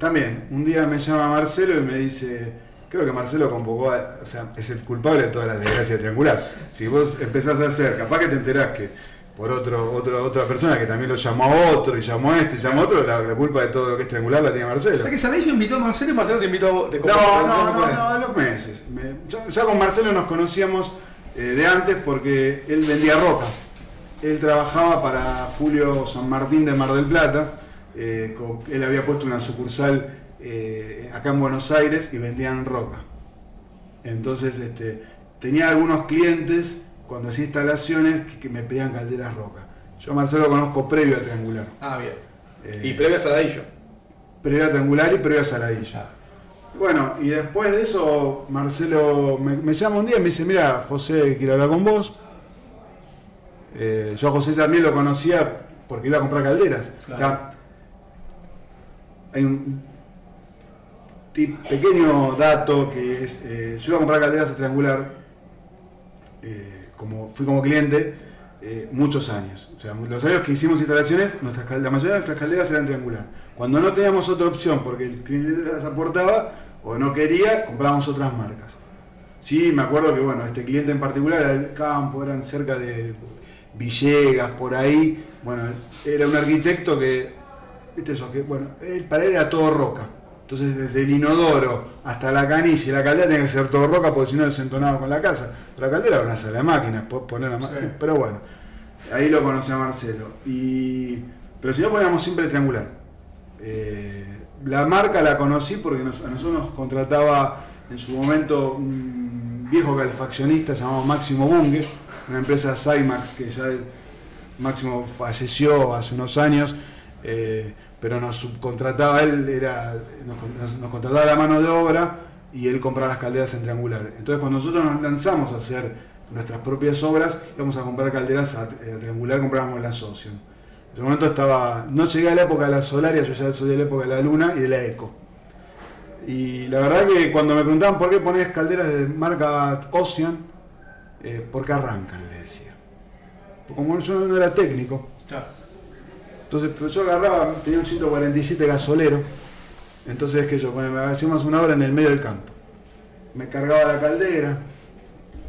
también, un día me llama Marcelo y me dice, creo que Marcelo convocó, o sea, es el culpable de todas las desgracias Triangular. Si vos empezás a hacer, capaz que te enterás que por otra persona que también lo llamó a otro, y llamó a este, y llamó a otro, la culpa de todo lo que es Triangular la tiene Marcelo. O sea que Saladillo invitó a Marcelo y Marcelo te invitó a vos. No, a los meses. Ya con Marcelo nos conocíamos de antes porque él vendía roca. Él trabajaba para Julio San Martín de Mar del Plata. Él había puesto una sucursal acá en Buenos Aires y vendían roca. Entonces tenía algunos clientes cuando hacía instalaciones que me pedían calderas roca. Yo a Marcelo lo conozco previo a Triangular. Ah, bien. ¿Y previo a Saladillo? Previo a Triangular y previo a Saladillo. Ah. Bueno, y después de eso, Marcelo me llama un día y me dice, mira, José quiere hablar con vos. Yo a José también lo conocía porque iba a comprar calderas. Claro. O sea, hay un pequeño dato que es, yo iba a comprar calderas a Triangular, fui como cliente muchos años. O sea, los años que hicimos instalaciones, la mayoría de nuestras calderas eran Triangular. Cuando no teníamos otra opción porque el cliente las aportaba o no quería, comprábamos otras marcas. Sí, me acuerdo que bueno, este cliente en particular era del campo, eran cerca de Villegas, por ahí. Bueno, era un arquitecto que, viste eso, que bueno, para él era todo roca. Entonces, desde el inodoro hasta la canilla y la caldera tenía que ser todo roca, porque si no desentonaba con la casa. Pero la caldera era una sala de máquinas, podés poner la máquina. Sí. Pero bueno, ahí lo conocí a Marcelo. Pero si no, poníamos siempre Triangular. La marca la conocí porque a nosotros nos contrataba en su momento un viejo calefaccionista llamado Máximo Bungue, una empresa Cymax que ya Máximo falleció hace unos años. Pero nos subcontrataba, él nos contrataba la mano de obra y él compraba las calderas en Triangular. Entonces cuando nosotros nos lanzamos a hacer nuestras propias obras, íbamos a comprar calderas a Triangular, comprábamos las Ocean. En ese momento no llegué a la época de la Solaria, yo ya soy de la época de la Luna y de la Eco. Y la verdad que cuando me preguntaban por qué ponés calderas de marca Ocean, porque arrancan, le decía. Porque como yo no era técnico. Claro. Entonces, pero yo agarraba, tenía un 147 gasolero, entonces es que yo, bueno, hacíamos una hora en el medio del campo. Me cargaba la caldera,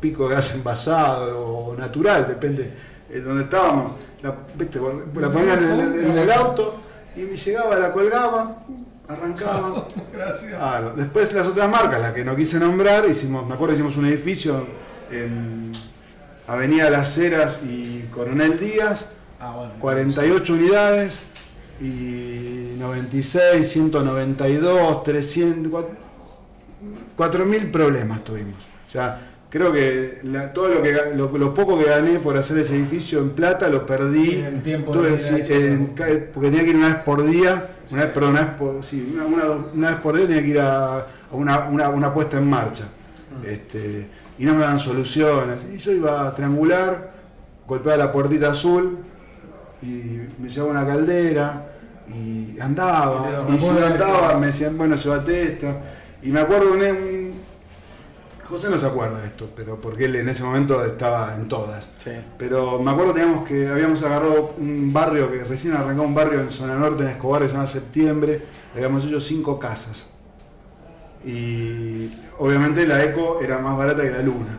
pico de gas envasado o natural, depende de donde estábamos. La ponía en el auto y me llegaba, la colgaba, arrancaba. Gracias. Claro. Después las otras marcas, las que no quise nombrar, me acuerdo que hicimos un edificio en Avenida Las Heras y Coronel Díaz. Ah, bueno, 48 unidades y 96, 192, 300, 4000 problemas tuvimos. O sea, creo que todo lo poco que gané por hacer ese edificio en plata lo perdí en tiempo porque tenía que ir una vez por día, una vez por día tenía que ir a una puesta en marcha. Y no me daban soluciones. Y yo iba a Triangular, golpeaba la puertita azul y me llevaba una caldera y andaba, y si no andaba me decían, bueno, llévate esta. Y me acuerdo José no se acuerda de esto, pero porque él en ese momento estaba en todas. Sí. Pero me acuerdo que habíamos agarrado un barrio que recién arrancó, un barrio en zona norte en Escobar que se llama Septiembre, habíamos hecho 5 casas. Y obviamente la Eco era más barata que la Luna.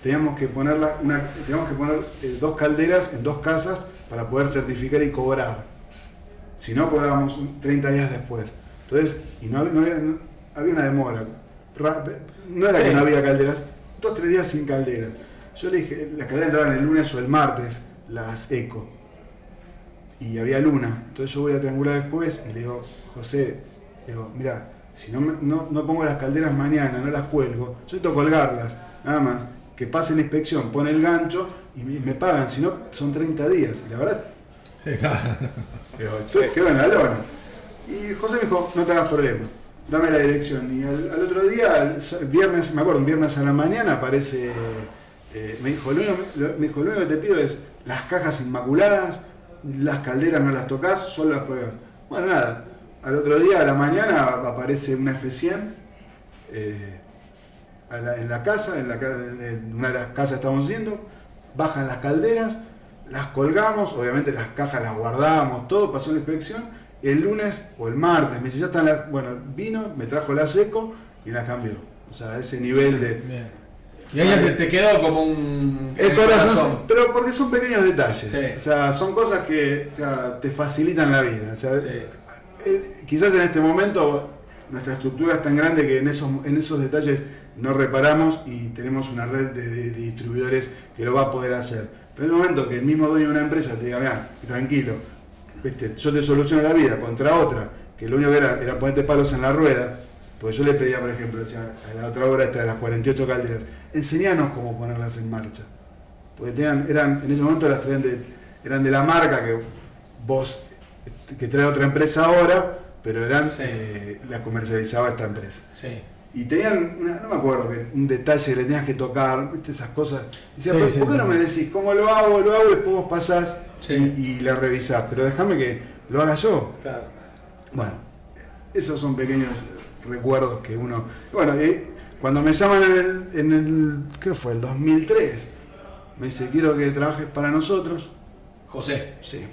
Teníamos que poner 2 calderas en 2 casas para poder certificar y cobrar. Si no, cobrábamos 30 días después. Entonces, había una demora. No era que no había calderas, 2 o 3 días sin calderas. Yo le dije, las calderas entraban el lunes o el martes, las Eco. Y había Luna. Entonces yo voy a Triangular el jueves y le digo, José, mira, si no pongo las calderas mañana, no las cuelgo, yo necesito colgarlas, nada más. Que pase la inspección, pone el gancho y me pagan, si no son 30 días. Y la verdad, sí, quedó en la lona. Y José me dijo, no te hagas problema, dame la dirección. Y al otro día, el viernes, me acuerdo, un viernes a la mañana aparece, me dijo, lo único que te pido es las cajas inmaculadas, las calderas no las tocas, solo las pruebas. Bueno, nada, al otro día a la mañana aparece una F100, en la casa, en una de las casas estamos haciendo, bajan las calderas, las colgamos, obviamente las cajas las guardamos, todo, pasó la inspección, el lunes o el martes, me dice, ya están las... Bueno, vino, me trajo la Seco y las cambió. O sea, ese nivel de... Bien. Y ahí te quedó como un... El corazón, pero porque son pequeños detalles, sí. O sea, son cosas que te facilitan la vida. O sea, sí. Quizás en este momento nuestra estructura es tan grande que en esos detalles no reparamos y tenemos una red de distribuidores que lo va a poder hacer. Pero en el momento que el mismo dueño de una empresa te diga, mira, tranquilo, yo te soluciono la vida contra otra, que lo único que era ponerte palos en la rueda, porque yo le pedía, por ejemplo, a la otra obra esta de las 48 calderas, enseñanos cómo ponerlas en marcha. Porque en ese momento las traían eran de la marca que trae otra empresa ahora, pero las comercializaba esta empresa. Sí. Y tenían, no me acuerdo, un detalle que le tenías que tocar, ¿viste? Esas cosas. Y decía, sí, ¿por qué no me decís cómo lo hago y después vos pasás y la revisás? Pero déjame que lo haga yo. Claro. Bueno, Esos son pequeños recuerdos que uno... Bueno, cuando me llaman ¿qué fue? El 2003, me dice, quiero que trabajes para nosotros. José. Sí.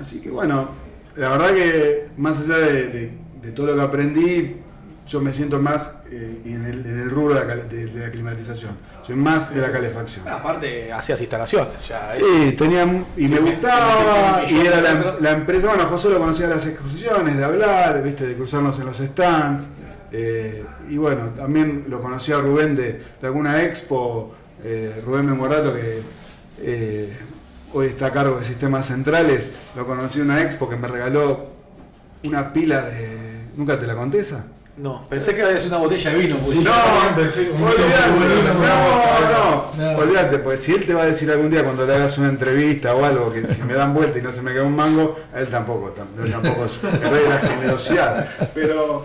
Así que bueno, la verdad que más allá de todo lo que aprendí, yo me siento más en el rubro de la climatización. Soy más de la calefacción. Aparte, hacías instalaciones. Ya, sí, tenía, y me gustaba, y era la empresa. Bueno, José lo conocía de las exposiciones, de hablar, viste, de cruzarnos en los stands. Y bueno, también lo conocía Rubén de alguna expo, Rubén Memorato, que hoy está a cargo de sistemas centrales. Lo conocí en una expo que me regaló una pila de... ¿Nunca te la conté esa? No, pensé que era una botella de vino. Pues. No, pensé, olvidate, olvidate, pues si él te va a decir algún día cuando le hagas una entrevista o algo que si me dan vuelta y no se me cae un mango, a él tampoco es el rey de la generosidad. Pero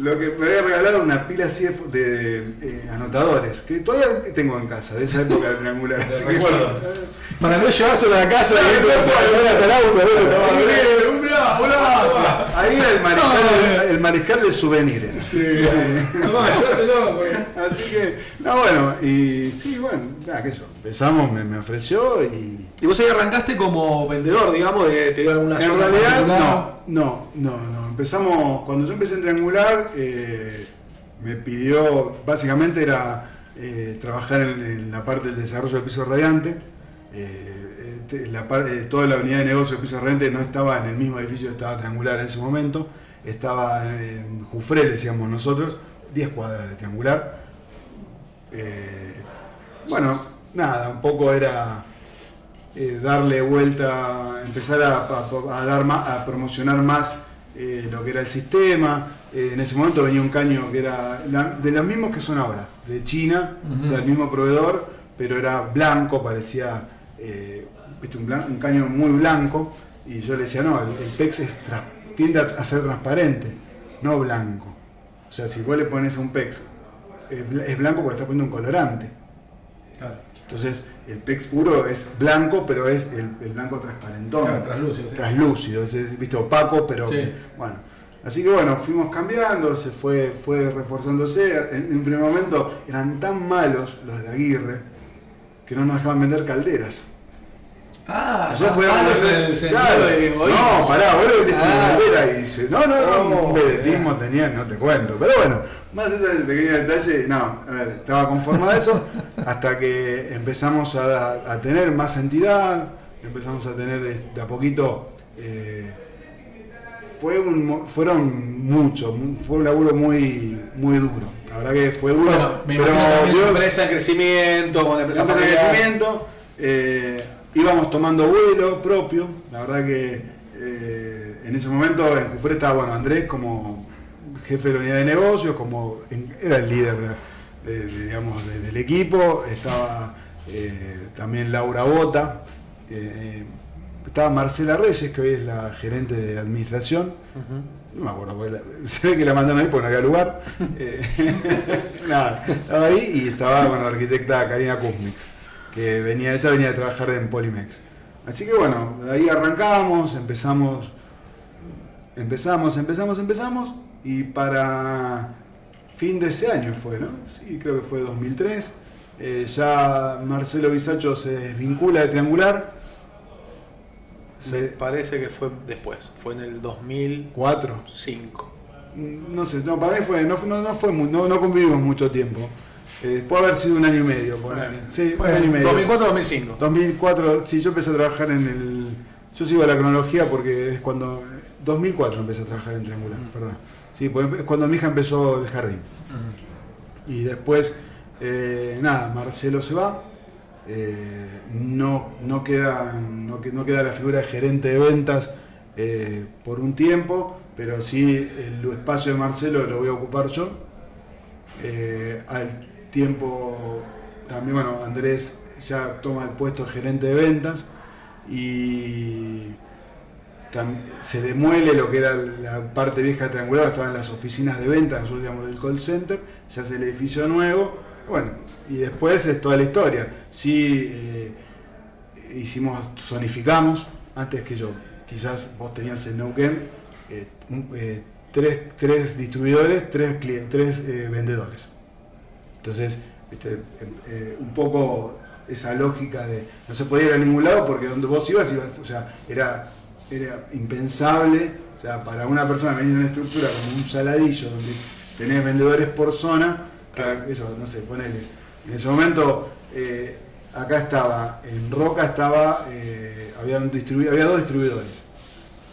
lo que me había regalado una pila así de anotadores, que todavía tengo en casa, de esa época de Triangular. Así que bueno, para no llevárselo a la casa y irlo hasta el auto, ahí era el mariscal de souvenirs. Sí, sí. Así que, no, bueno, y sí, bueno, nada, que eso. Empezamos, me ofreció y... ¿Y vos ahí arrancaste como vendedor, digamos, de te dio alguna ayuda? En realidad, no. Empezamos, cuando yo empecé en Triangular, me pidió, básicamente era trabajar en la parte del desarrollo del piso radiante. Toda la unidad de negocio de piso radiante no estaba en el mismo edificio que estaba Triangular en ese momento, estaba en Jufré, decíamos nosotros, 10 cuadras de Triangular. Bueno, nada, un poco era darle vuelta, empezar a promocionar más lo que era el sistema. En ese momento venía un caño que era de los mismos que son ahora, de China, uh-huh. O sea, el mismo proveedor, pero era blanco, parecía... ¿viste? Un caño muy blanco, y yo le decía, no, el PEX tiende a ser transparente, no blanco. O sea, si vos le pones a un PEX, es blanco porque está poniendo un colorante. Claro. Entonces, el PEX puro es blanco, pero es el blanco transparentón. Claro, translúcido. Sí. Translúcido, es ¿viste? Opaco, pero sí. Bueno. Así que bueno, fuimos cambiando, se fue reforzándose. En un primer momento eran tan malos los de Aguirre que no nos dejaban vender calderas. Ah, ya podíamos hacer. Claro, no, pará, boludo, que caldera y dice, no, un vedetismo tenían, no te cuento. Pero bueno, más allá del pequeño detalle, no, a ver, estaba conformado a eso, hasta que empezamos a tener más entidad, empezamos a tener de a poquito. Fue un laburo muy duro. La verdad que fue duro. Bueno, me imagino también la empresa en crecimiento, con la empresa en crecimiento. Íbamos tomando vuelo propio, la verdad que en ese momento en Jufré estaba bueno, Andrés como jefe de la unidad de negocios, como era el líder del equipo, estaba también Laura Bota, estaba Marcela Reyes, que hoy es la gerente de administración, uh-huh. No me acuerdo, porque se ve que la mandaron ahí porque no había lugar, nada, estaba ahí y estaba bueno, la arquitecta Karina Kuzmix. Que ella venía a trabajar en Polymex. Así que bueno, de ahí arrancamos, empezamos y para fin de ese año fue, ¿no? Sí, creo que fue 2003. Ya Marcelo Bisacho se desvincula de Triangular. Me parece que fue después, fue en el 2004. 5. No sé, no, para mí fue, no convivimos mucho tiempo. Puede haber sido un año y medio. Por ahí. Sí, pues, un año y medio. 2004-2005. 2004, sí, yo empecé a trabajar en el... Yo sigo la cronología porque es cuando... 2004 empecé a trabajar en Triangular, perdón. Sí, es cuando mi hija empezó el jardín. Y después, nada, Marcelo se va. No queda la figura de gerente de ventas por un tiempo, pero sí el espacio de Marcelo lo voy a ocupar yo. Al tiempo también, bueno, Andrés ya toma el puesto de gerente de ventas y se demuele lo que era la parte vieja de Triangular, estaban las oficinas de ventas, nosotros digamos del call center, se hace el edificio nuevo, bueno, y después es toda la historia. Sí, zonificamos, antes que yo, quizás vos tenías el Neuquén, tres distribuidores, tres vendedores. Entonces, un poco esa lógica de no se podía ir a ningún lado porque donde vos ibas, o sea, era impensable, o sea, para una persona venir de una estructura como un Saladillo, donde tenés vendedores por zona, claro, eso, no sé, ponele. En ese momento, acá estaba, en Roca estaba, había dos distribuidores.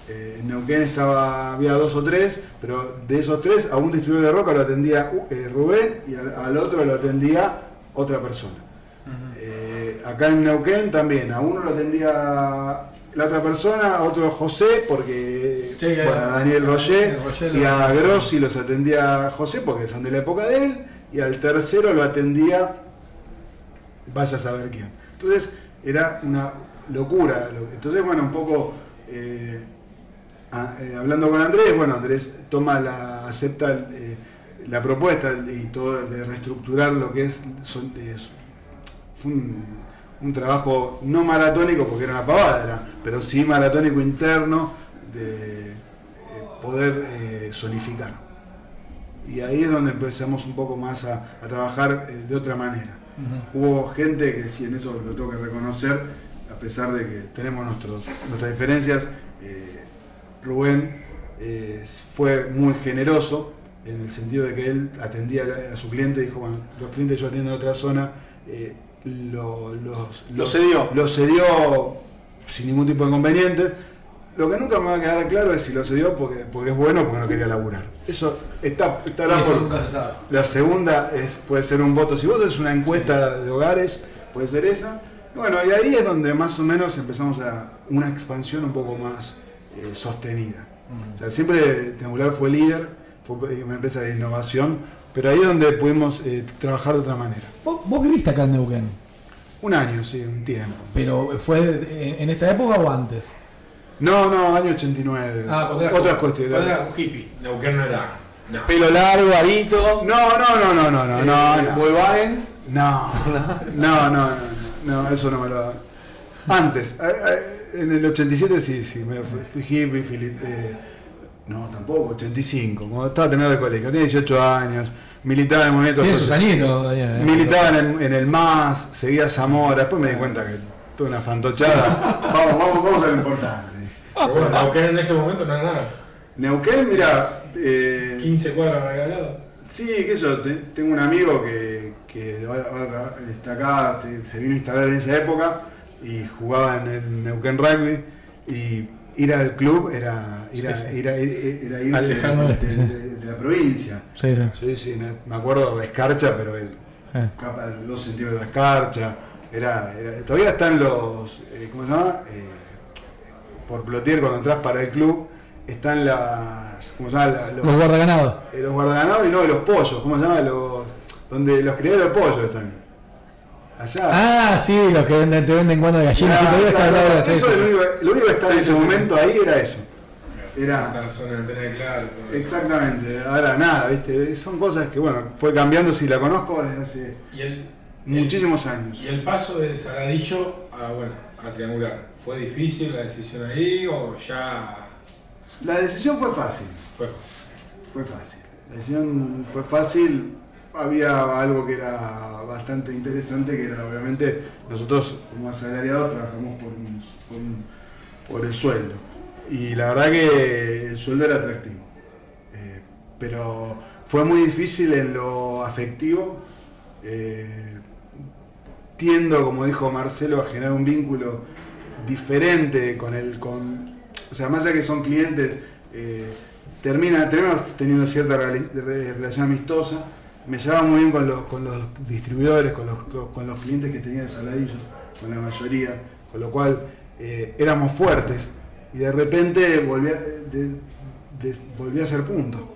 En Neuquén había dos o tres, pero de esos tres, a un distribuidor de Roca lo atendía Rubén y al otro lo atendía otra persona. Uh-huh. Acá en Neuquén también, a uno lo atendía la otra persona, a otro José, porque sí, bueno, Daniel Roger, y a Grossi los atendía José, porque son de la época de él, y al tercero lo atendía vaya a saber quién. Entonces era una locura. Entonces, bueno, un poco hablando con Andrés, bueno, Andrés acepta la propuesta y todo de reestructurar lo que es. Fue un trabajo no maratónico, porque era una pavada, pero sí maratónico interno de poder zonificar. Y ahí es donde empezamos un poco más a trabajar de otra manera. Uh-huh. Hubo gente que, sí, en eso lo tengo que reconocer, a pesar de que tenemos nuestras diferencias. Rubén fue muy generoso en el sentido de que él atendía a su cliente, dijo, bueno, los clientes yo atiendo en otra zona, lo cedió sin ningún tipo de inconveniente. Lo que nunca me va a quedar claro es si lo cedió porque es bueno, porque no quería laburar. Eso estará por... nunca se sabe. La segunda puede ser un voto. Si vos haces una encuesta, sí, de hogares, puede ser esa. Y bueno, y ahí es donde más o menos empezamos a una expansión un poco más sostenida. Uh-huh. O sea, siempre Triangular fue líder, fue una empresa de innovación, pero ahí es donde pudimos trabajar de otra manera. ¿Vos viviste acá en Neuquén? Un año, sí, un tiempo. ¿Pero fue en esta época o antes? No, año 89. Ah, otras cuestiones. Cuando era un hippie. Neuquén no era. No. Pelo largo, arito. No. Volkswagen. No, eso no me lo. Antes, en el 87 sí, me fui hippie, no, tampoco, 85. Como estaba terminando el colegio, tenía 18 años, militaba en el movimiento. Tiene sus añitos, Daniel. Militaba en el MAS, seguía Zamora, después me di cuenta que toda una fantochada. Vamos a lo importante. Pero bueno, Neuquén en ese momento no era nada. Neuquén, mira, 15 cuadras regaladas. Sí, que yo tengo un amigo que ahora está acá, se vino a instalar en esa época y jugaba en el Neuquén Rugby, y ir al club era irse de la provincia. Sí, me acuerdo de escarcha, pero capa de 2 centímetros de escarcha. Todavía están los, ¿cómo se llama? Por Plotier, cuando entras para el club, están las, ¿cómo se llama? Los guardaganados. Los guardaganados y no, los pollos, ¿cómo se llama? Donde los criaderos de pollos están. Allá. Ah, sí, los que te venden cuando de gallinas. Lo único que estaba en ese momento ahí era eso. Era la zona de Antena de Claro. Exactamente, ahora nada, ¿viste? Son cosas que, bueno, fue cambiando, si la conozco desde hace muchísimos años. ¿Y el paso de Saladillo a Triangular? ¿Fue difícil la decisión ahí o ya...? La decisión fue fácil. La decisión fue fácil. Había algo que era bastante interesante, que era, obviamente, nosotros como asalariados trabajamos por el sueldo. Y la verdad que el sueldo era atractivo. Pero fue muy difícil en lo afectivo. Tiendo, como dijo Marcelo, a generar un vínculo diferente o sea, más allá que son clientes, terminamos teniendo cierta relación amistosa. Me llevaba muy bien con los distribuidores, con los clientes que tenía de Saladillo, con la mayoría, con lo cual éramos fuertes, y de repente volví a hacer punto.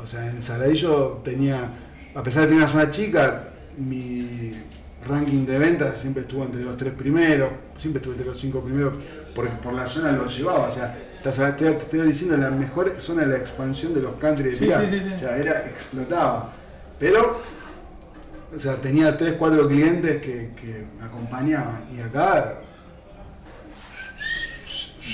O sea, en Saladillo tenía, a pesar de tener una zona chica, mi ranking de ventas siempre estuvo entre los 3 primeros, siempre estuve entre los 5 primeros, porque por la zona lo llevaba. O sea, te estoy diciendo, la mejor zona de la expansión de los country de Pilar. Sí. O sea, explotaba. Pero, o sea, tenía 3 o 4 clientes que me acompañaban. Y acá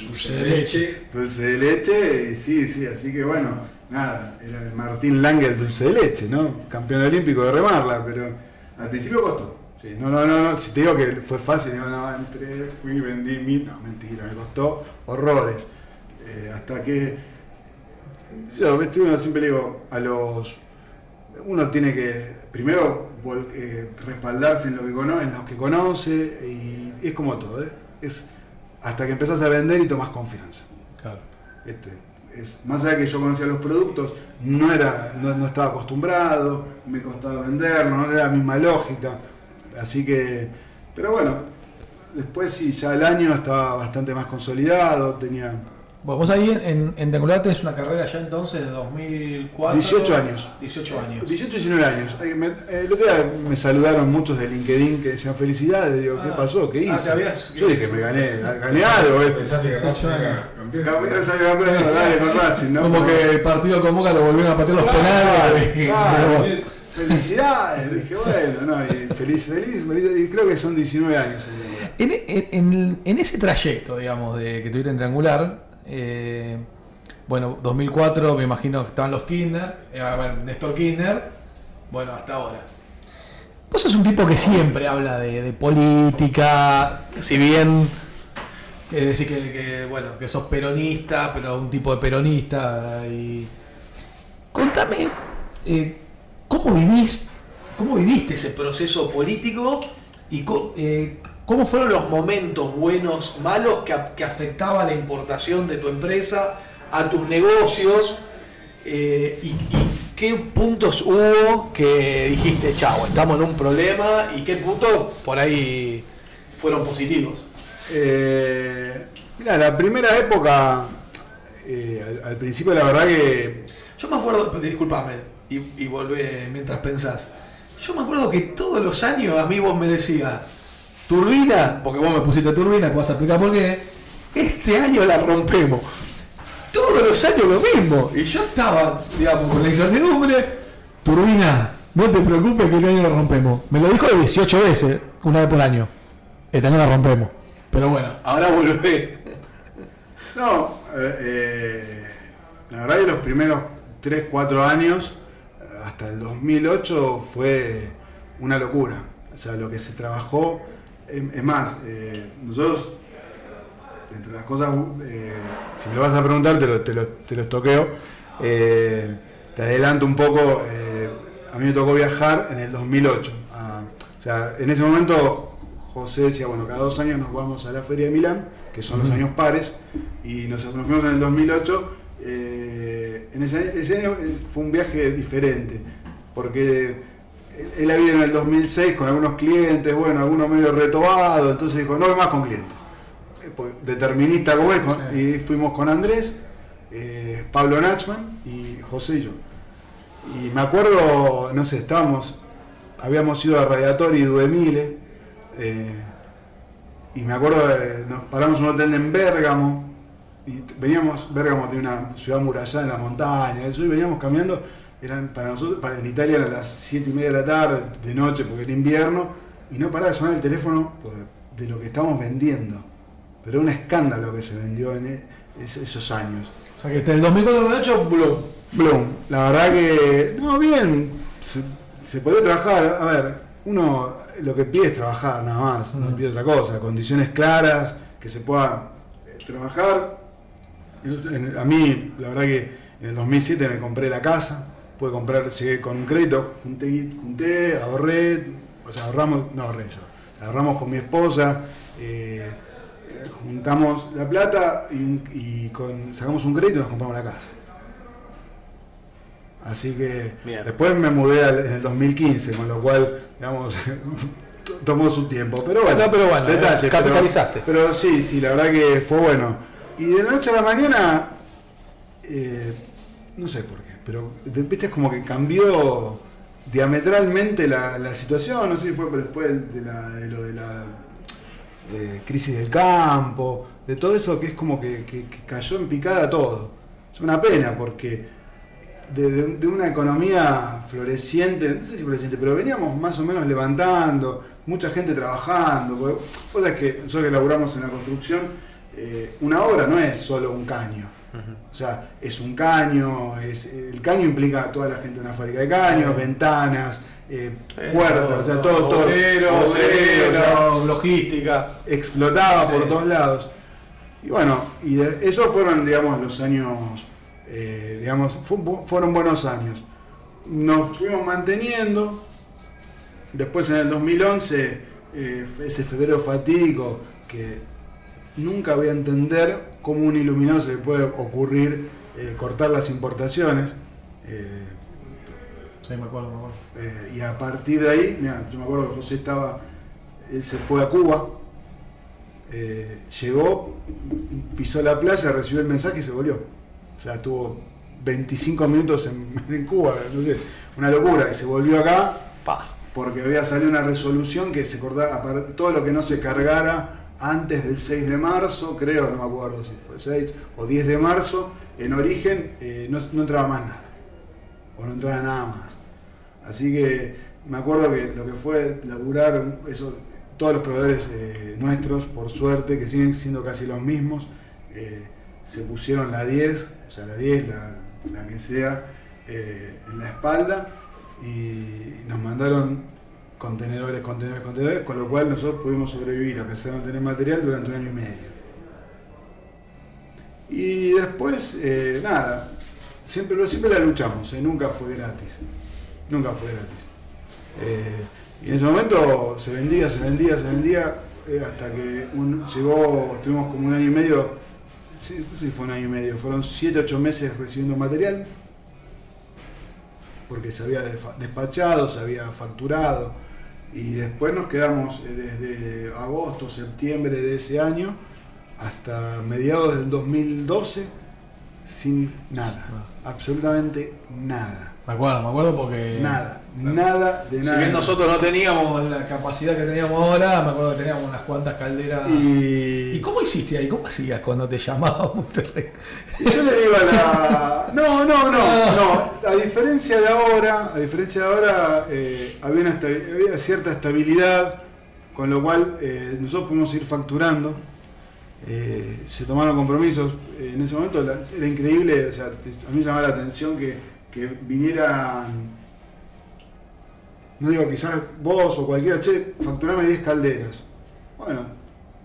dulce de leche. Dulce de leche, y sí, sí, así que bueno, nada, era el Martín Lange el dulce de leche, ¿no? Campeón olímpico de remarla, pero al principio costó. Sí, no, si te digo que fue fácil, entré, fui, vendí mil, no, mentira, me costó horrores. Hasta que, yo uno siempre le digo, a los, uno tiene que primero respaldarse en lo que conoce, y es como todo, ¿eh? Es hasta que empezás a vender y tomás confianza. Claro. Más allá de que yo conocía los productos, no estaba acostumbrado, me costaba venderlo, no era la misma lógica. Así que, pero bueno, después sí, ya el año estaba bastante más consolidado, tenía... Bueno, vos ahí en Triangular tenés una carrera ya entonces de 2004... 18 años. 18 años. 18, 19 años. El otro día me saludaron muchos de LinkedIn que decían felicidades, digo, ¿qué pasó? ¿Qué hice? Yo dije, me gané algo. Pensaste que campeón, dale con Racing, ¿no? Como que el partido con Boca lo volvieron a patear los penales. Felicidades, dije, bueno, y feliz, y creo que son 19 años. En ese trayecto, digamos, que tuviste en Triangular, bueno, 2004, me imagino que estaban los Kirchner, Néstor Kirchner, bueno, hasta ahora. Vos sos un tipo que siempre habla de política, si bien, decís bueno, que sos peronista, pero un tipo de peronista, y contame... ¿Cómo viviste ese proceso político y cómo fueron los momentos buenos, malos, que afectaba la importación de tu empresa a tus negocios? ¿Y qué puntos hubo que dijiste, chau, estamos en un problema? ¿Y qué puntos por ahí fueron positivos? Mira, la primera época, al principio la verdad que... Yo me acuerdo, disculpame. Y volvé mientras pensás. Yo me acuerdo que todos los años a mí vos me decías, turbina, porque vos me pusiste turbina, que vas a explicar por qué, este año la rompemos. Todos los años lo mismo. Y yo estaba, digamos, con la incertidumbre, turbina, no te preocupes que el año la rompemos. Me lo dijo 18 veces, una vez por año. Este año la rompemos. Pero bueno, ahora volvé. No, la verdad que los primeros 3, 4 años... hasta el 2008 fue una locura, o sea, lo que se trabajó, es más, nosotros, entre las cosas, si me lo vas a preguntar te lo estoqueo, te adelanto un poco, a mí me tocó viajar en el 2008, o sea, en ese momento José decía, bueno, cada 2 años nos vamos a la Feria de Milán, que son los años pares, y nosotros nos fuimos en el 2008, en ese año fue un viaje diferente, porque él había ido en el 2006 con algunos clientes, bueno, algunos medio retobados, entonces dijo, no voy más con clientes. Determinista como es, sí. Y fuimos con Andrés, Pablo Nachman y José y yo. Y me acuerdo, no sé, habíamos ido a Radiatori y Duemile, y me acuerdo, nos paramos en un hotel en Bérgamo, y veníamos, Bérgamo tiene una ciudad murallada en la montaña, y veníamos caminando, eran para nosotros, en Italia eran las 7:30 de la tarde, de noche, porque era invierno, y no paraba de sonar el teléfono de lo que estábamos vendiendo. Pero era un escándalo que se vendió en esos años. O sea que desde el 2008, Bloom. La verdad que, no, bien, se podía trabajar, a ver, uno lo que pide es trabajar nada más, no pide otra cosa, condiciones claras, que se pueda trabajar. A mí, la verdad que en el 2007 me compré la casa, pude comprar, llegué con un crédito, junté, ahorré, o sea, ahorramos con mi esposa, juntamos la plata y sacamos un crédito y nos compramos la casa. Así que bien. Después me mudé en el 2015, con lo cual, digamos, tomó su tiempo, pero bueno, detalles, capitalizaste. Pero sí, la verdad que fue bueno. Y de la noche a la mañana, no sé por qué, pero viste, es como que cambió diametralmente la situación, no sé si fue después de la crisis del campo, de todo eso, que es como que cayó en picada todo. Es una pena porque de una economía floreciente, no sé si floreciente, pero veníamos más o menos levantando, mucha gente trabajando, cosas que nosotros que laburamos en la construcción, una obra no es solo un caño. O sea, es un caño, el caño implica a toda la gente de una fábrica de caños, ventanas, puertas, o sea, todo, obrero, logística. Explotaba por todos lados. Y bueno, y esos fueron, digamos, los años, digamos, fueron buenos años. Nos fuimos manteniendo. Después en el 2011, ese febrero fatídico que nunca voy a entender cómo un iluminado se le puede ocurrir cortar las importaciones. Sí, me acuerdo. Y a partir de ahí, mira, yo me acuerdo que José estaba, él se fue a Cuba, llegó, pisó la playa, recibió el mensaje y se volvió. O sea, tuvo 25 minutos en Cuba, no sé, una locura, y se volvió acá, porque había salido una resolución que se cortaba todo lo que no se cargara antes del 6 de marzo, creo, no me acuerdo si fue 6 o 10 de marzo, en origen no entraba más nada, o no entraba nada más. Así que me acuerdo que lo que fue laburar, eso, todos los proveedores nuestros, por suerte, que siguen siendo casi los mismos, se pusieron la 10, o sea, la 10, la que sea, en la espalda, y nos mandaron contenedores, con lo cual nosotros pudimos sobrevivir a pesar de no tener material durante 1 año y medio. Y después, nada, siempre la luchamos, nunca fue gratis, y en ese momento se vendía, hasta que estuvimos como 1 año y medio, sí, no sé si fue 1 año y medio, fueron 7-8 meses recibiendo material, porque se había despachado, se había facturado, y después nos quedamos desde agosto, septiembre de ese año hasta mediados del 2012 sin nada, absolutamente nada. Me acuerdo porque... Nada. Si bien nosotros no teníamos la capacidad que teníamos ahora, me acuerdo que teníamos unas cuantas calderas. ¿Y cómo hiciste ahí? ¿Cómo hacías cuando te llamaban? Yo le iba a la... No. A diferencia de ahora había había cierta estabilidad, con lo cual nosotros pudimos ir facturando. Se tomaron compromisos. En ese momento era increíble, o sea, a mí me llamaba la atención que vinieran... No digo, quizás vos o cualquiera, che, facturame 10 calderas. Bueno,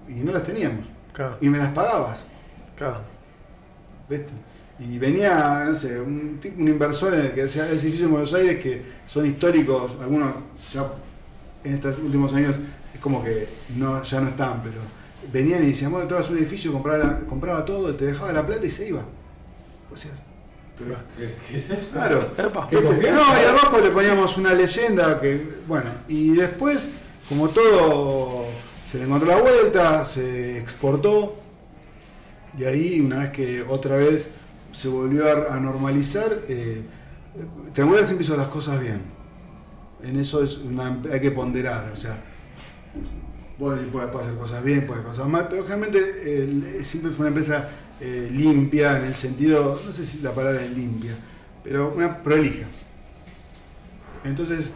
y no las teníamos. Claro. Y me las pagabas. Claro. ¿Viste? Y venía, no sé, un inversor en el que hacía edificios en Buenos Aires que son históricos, algunos ya en estos últimos años es como que no, ya no están, pero venían y decían, bueno, entrabas a un edificio, compraba todo, te dejaba la plata y se iba. Pues cierto. Claro, y abajo le poníamos una leyenda que, bueno, y después, como todo, se le encontró la vuelta, se exportó, y ahí, una vez que otra vez se volvió a normalizar, Triangular siempre hizo las cosas bien. En eso hay que ponderar, o sea, vos decís, puedes hacer cosas bien, puedes hacer cosas mal, pero realmente siempre fue una empresa limpia, en el sentido, no sé si la palabra es limpia, pero una prolija. Entonces,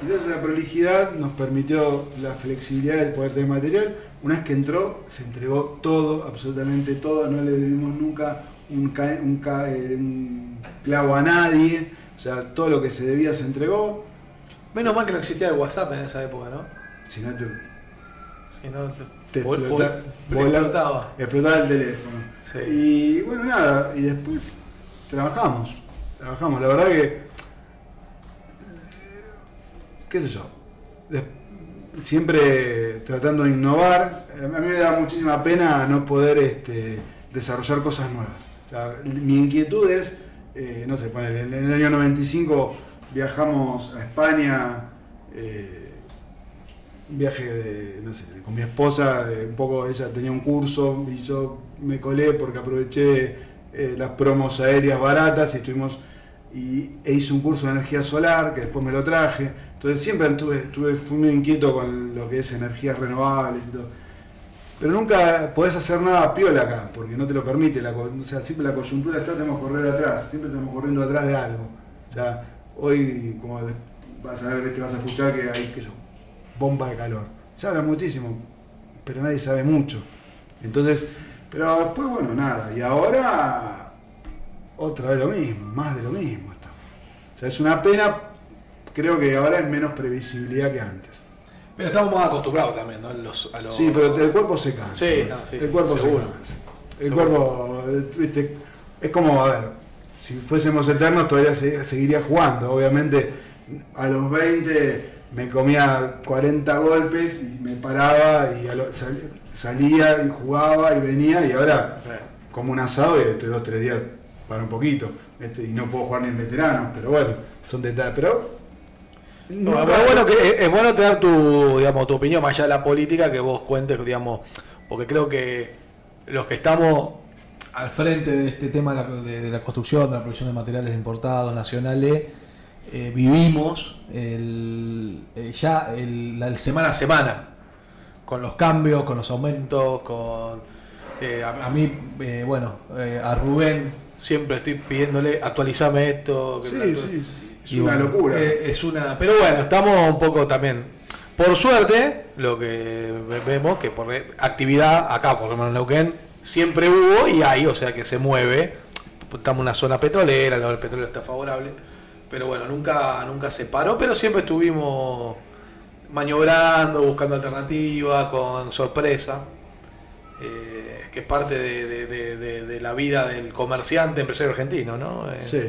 quizás esa prolijidad nos permitió la flexibilidad del poder del material. Una vez que entró, se entregó todo, absolutamente todo, no le debimos nunca un clavo a nadie, o sea, todo lo que se debía se entregó. Menos mal que no existía el WhatsApp en esa época, ¿no? Explotaba el teléfono. Sí. Y bueno, nada, y después trabajamos, la verdad que, qué sé yo, siempre tratando de innovar. A mí me da muchísima pena no poder desarrollar cosas nuevas. O sea, mi inquietud es, no sé, ponele, en el año 95 viajamos a España, un viaje de, no sé, con mi esposa, un poco, ella tenía un curso y yo me colé porque aproveché las promos aéreas baratas y hice un curso de energía solar que después me lo traje. Entonces siempre fui muy inquieto con lo que es energías renovables y todo. Pero nunca podés hacer nada piola acá, porque no te lo permite. O sea, siempre la coyuntura está, tenemos que correr atrás, siempre estamos corriendo atrás de algo. O sea, hoy, como vas a ver, te vas a escuchar que hay que yo. Bomba de calor. Se habla muchísimo, pero nadie sabe mucho. Entonces, Pero después, bueno, nada. Y ahora, otra vez lo mismo, más de lo mismo. O sea, es una pena, creo que ahora es menos previsibilidad que antes. Pero estamos más acostumbrados también, ¿no? Sí, pero el cuerpo se cansa. Sí, no, sí, el cuerpo seguro. Se cansa. El cuerpo, viste, es como, a ver, si fuésemos eternos todavía seguiría jugando. Obviamente, a los 20 me comía 40 golpes y me paraba y salía y jugaba y venía, y ahora como un asado y estoy 2 o 3 días para un poquito. Y no puedo jugar ni en veteranos, pero bueno, son detalles. Pero no, pero bueno, que es bueno tener tu, digamos, tu opinión, más allá de la política, que vos cuentes, digamos, porque creo que los que estamos al frente de este tema de la construcción, de la producción de materiales importados, nacionales, vivimos el semana a semana, con los cambios, con los aumentos, con a Rubén. Siempre estoy pidiéndole, actualizame esto. Que sí, sí, es una locura. Es una, pero bueno, estamos un poco también. Por suerte, lo que vemos que por actividad acá, por lo menos en Neuquén, siempre hubo y hay, o sea que se mueve. Estamos en una zona petrolera, el petróleo está favorable. Pero bueno, nunca se paró, pero siempre estuvimos maniobrando, buscando alternativas, con sorpresa. Que es parte de la vida del comerciante empresario argentino, ¿no? Sí.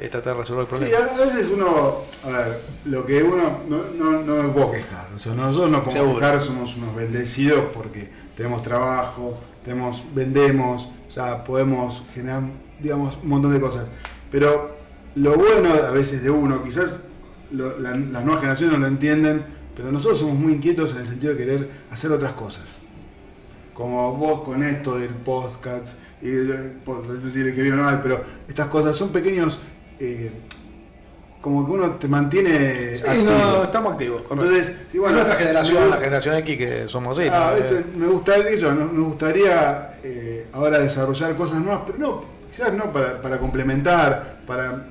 Es tratar de resolver el problema. Sí, a veces uno, a ver, lo que uno, no me puedo quejar, o sea, nosotros no podemos quejar, somos unos bendecidos porque tenemos trabajo, vendemos, o sea, podemos generar, digamos, un montón de cosas. Pero lo bueno a veces de uno, quizás las nuevas generaciones no lo entienden, pero nosotros somos muy inquietos en el sentido de querer hacer otras cosas. Como vos con esto del podcast, y por decirle que vino mal, pero estas cosas son pequeños, como que uno te mantiene. Sí, activo. No, estamos activos. Entonces, sí, bueno, nuestra generación, la generación X que somos así. Me gustaría eso, me gustaría ahora desarrollar cosas nuevas, pero no, quizás no para complementar, para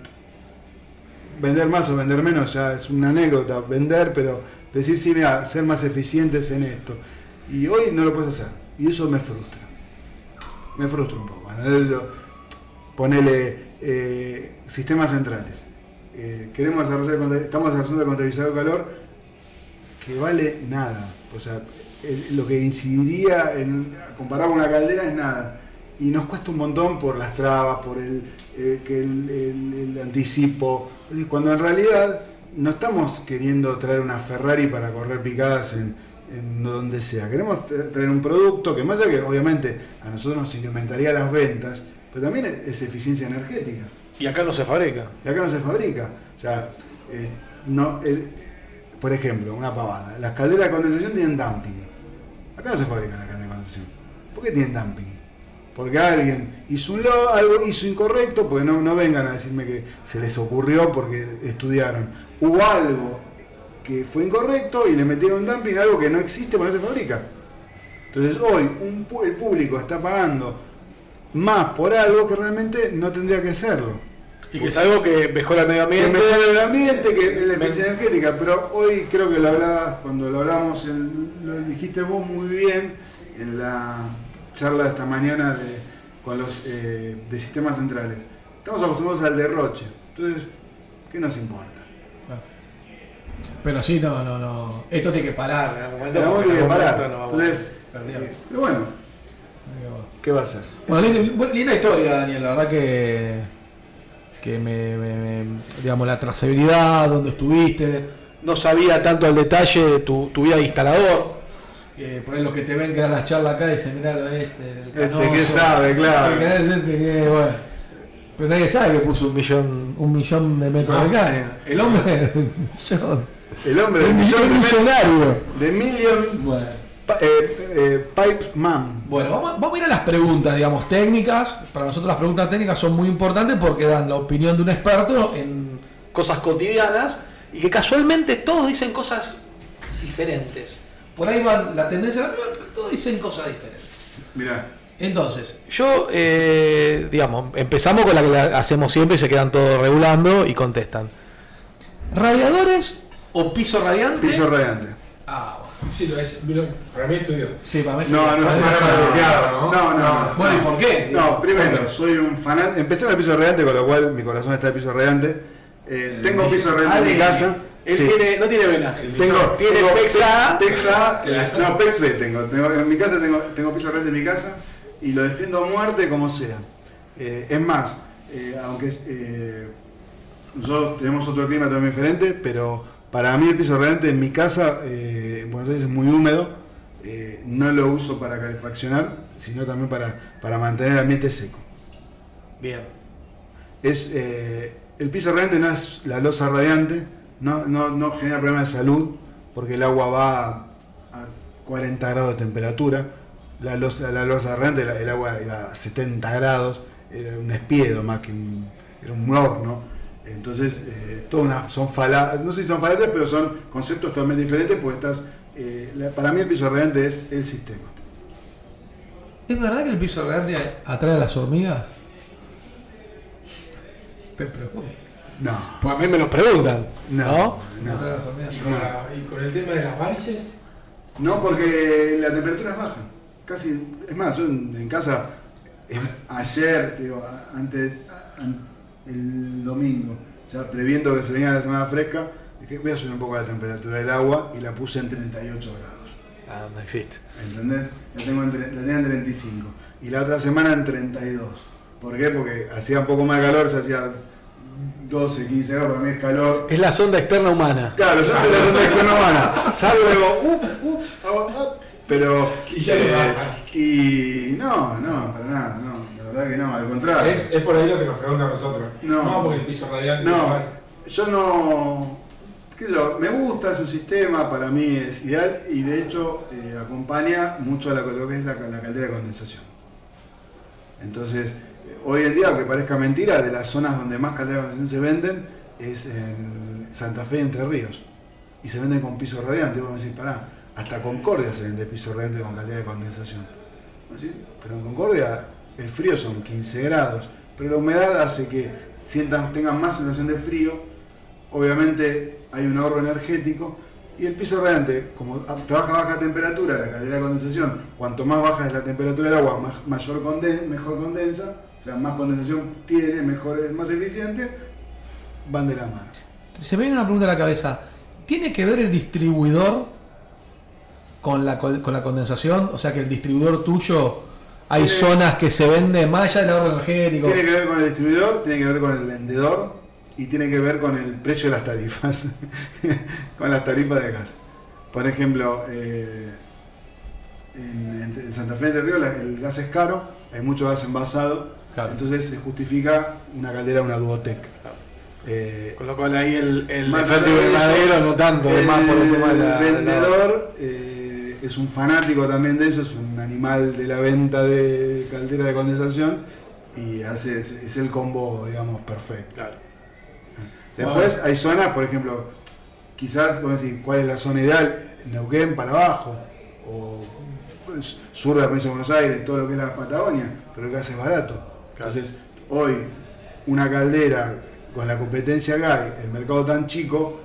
vender más o vender menos, ya es una anécdota, vender, pero decir, sí, mira, ser más eficientes en esto. Y hoy no lo puedes hacer. Y eso me frustra. Me frustra un poco. Entonces yo, ponele sistemas centrales. Queremos desarrollar, estamos desarrollando el contabilizador de calor que vale nada. O sea, lo que incidiría comparado con una caldera es nada. Y nos cuesta un montón por las trabas, por el anticipo. Cuando en realidad no estamos queriendo traer una Ferrari para correr picadas en donde sea. Queremos traer un producto que, más allá que obviamente a nosotros nos incrementaría las ventas, pero también es eficiencia energética. Y acá no se fabrica. O sea, por ejemplo, una pavada. Las calderas de condensación tienen dumping. Acá no se fabrican las calderas de condensación. ¿Por qué tienen dumping? Porque alguien hizo algo hizo incorrecto, porque no vengan a decirme que se les ocurrió porque estudiaron. Hubo algo que fue incorrecto y le metieron un dumping, algo que no existe porque no se fabrica. Entonces hoy el público está pagando más por algo que realmente no tendría que serlo. Y que es algo que mejora el medio ambiente. Que mejora el medio ambiente, que es la eficiencia energética. Pero hoy creo que lo hablabas, cuando lo hablamos, lo dijiste vos muy bien en la charla de esta mañana con los de sistemas centrales. Estamos acostumbrados al derroche. Entonces, ¿qué nos importa? Pero sí, no. Esto tiene que parar en algún momento. Entonces, pero bueno, ¿qué va a ser? Bueno, linda historia, Daniel. La verdad que digamos, la trazabilidad, donde estuviste. No sabía tanto al detalle tu vida de instalador. Por ahí los que te ven que dan la charla acá dicen, mirá el Canoso, que sabe, claro. Bueno. Pero nadie sabe que puso un millón de metros de caña. El hombre, el millonario. The Million Pipe Man. Bueno, vamos a ir a las preguntas, digamos, técnicas. Para nosotros las preguntas técnicas son muy importantes porque dan la opinión de un experto en cosas cotidianas y que casualmente todos dicen cosas diferentes. Por ahí va la tendencia, pero todos dicen cosas diferentes. Mirá. Entonces, yo, digamos, empezamos con la que la hacemos siempre y se quedan todos regulando y contestan. ¿Radiadores o piso radiante? Piso radiante. Ah, bueno. Sí, lo es. Para mí estudió. Sí, para mí estudió. No. Bueno, ¿y por qué? No, primero, soy un fanático. Empecé en el piso radiante, con lo cual mi corazón está en el piso radiante. Tengo piso radiante en mi casa. Él tiene, no tiene velas. Tiene PEXA. PEXA. No, PEXB tengo. En mi casa tengo piso radiante en mi casa y lo defiendo a muerte como sea. Es más, aunque nosotros tenemos otro clima también diferente, pero para mí el piso radiante en mi casa, en Buenos Aires, es muy húmedo. No lo uso para calefaccionar, sino también para mantener el ambiente seco. Bien. El piso radiante no es la losa radiante, no genera problemas de salud, porque el agua va a 40 grados de temperatura. La losa radiante, el agua iba a 70 grados, era un espiedo más que era un horno. Entonces, son falacias, no sé si son falacias, pero son conceptos totalmente diferentes, porque para mí el piso radiante es el sistema. ¿Es verdad que el piso radiante atrae a las hormigas? Te pregunto. No. Pues a mí me lo preguntan. No. ¿Atrae a las hormigas? ¿Y con el tema de las varices? No, porque la temperatura es baja. Casi, es más, yo en casa, ayer, digo, el domingo, ya previendo que se venía la semana fresca, dije, voy a subir un poco la temperatura del agua y la puse en 38 grados. Ah, no existe. ¿Entendés? La tenía en 35 y la otra semana en 32. ¿Por qué? Porque hacía un poco más calor, se hacía 12, 15 grados, para mí es calor. Es la sonda externa humana. Claro, yo soy la sonda externa humana. Salgo y digo, pero... Y no, para nada, no. Que no, al contrario. Es por ahí lo que nos preguntan nosotros. No, porque el piso radiante. No, yo no. ¿Qué yo? Me gusta su sistema, para mí es ideal y de hecho acompaña mucho a lo que es la caldera de condensación. Entonces, hoy en día, aunque parezca mentira, de las zonas donde más caldera de condensación se venden es en Santa Fe y Entre Ríos. Y se venden con piso radiante. Vos me decís, pará, hasta Concordia se vende piso radiante con caldera de condensación. ¿Sí? Pero en Concordia. El frío son 15 grados, pero la humedad hace que tengan más sensación de frío. Obviamente hay un ahorro energético y el piso radiante, como trabaja a baja temperatura, la caldera de condensación, cuanto más baja es la temperatura del agua, mejor condensa, o sea, más condensación tiene, mejor es más eficiente, van de la mano. Se me viene una pregunta a la cabeza, ¿tiene que ver el distribuidor con la condensación? O sea, que el distribuidor tuyo... Hay zonas que se vende más allá del ahorro energético. Tiene que ver con el distribuidor, tiene que ver con el vendedor y tiene que ver con el precio de las tarifas. Con las tarifas de gas. Por ejemplo, en Santa Fe de Río el gas es caro, hay mucho gas envasado, claro. Entonces se justifica una caldera, una Duotec. Claro. Con lo cual ahí el verdadero no tanto, además por el tema de la, vendedor. Es un fanático también de eso, es un animal de la venta de caldera de condensación y es el combo, digamos, perfecto. Claro. Después hay zonas, por ejemplo, quizás, vamos a decir, ¿cuál es la zona ideal? Neuquén para abajo, o pues, sur de la provincia de Buenos Aires, todo lo que es la Patagonia, pero el gas es barato. Claro. Entonces, hoy, una caldera con la competencia GAI, el mercado tan chico,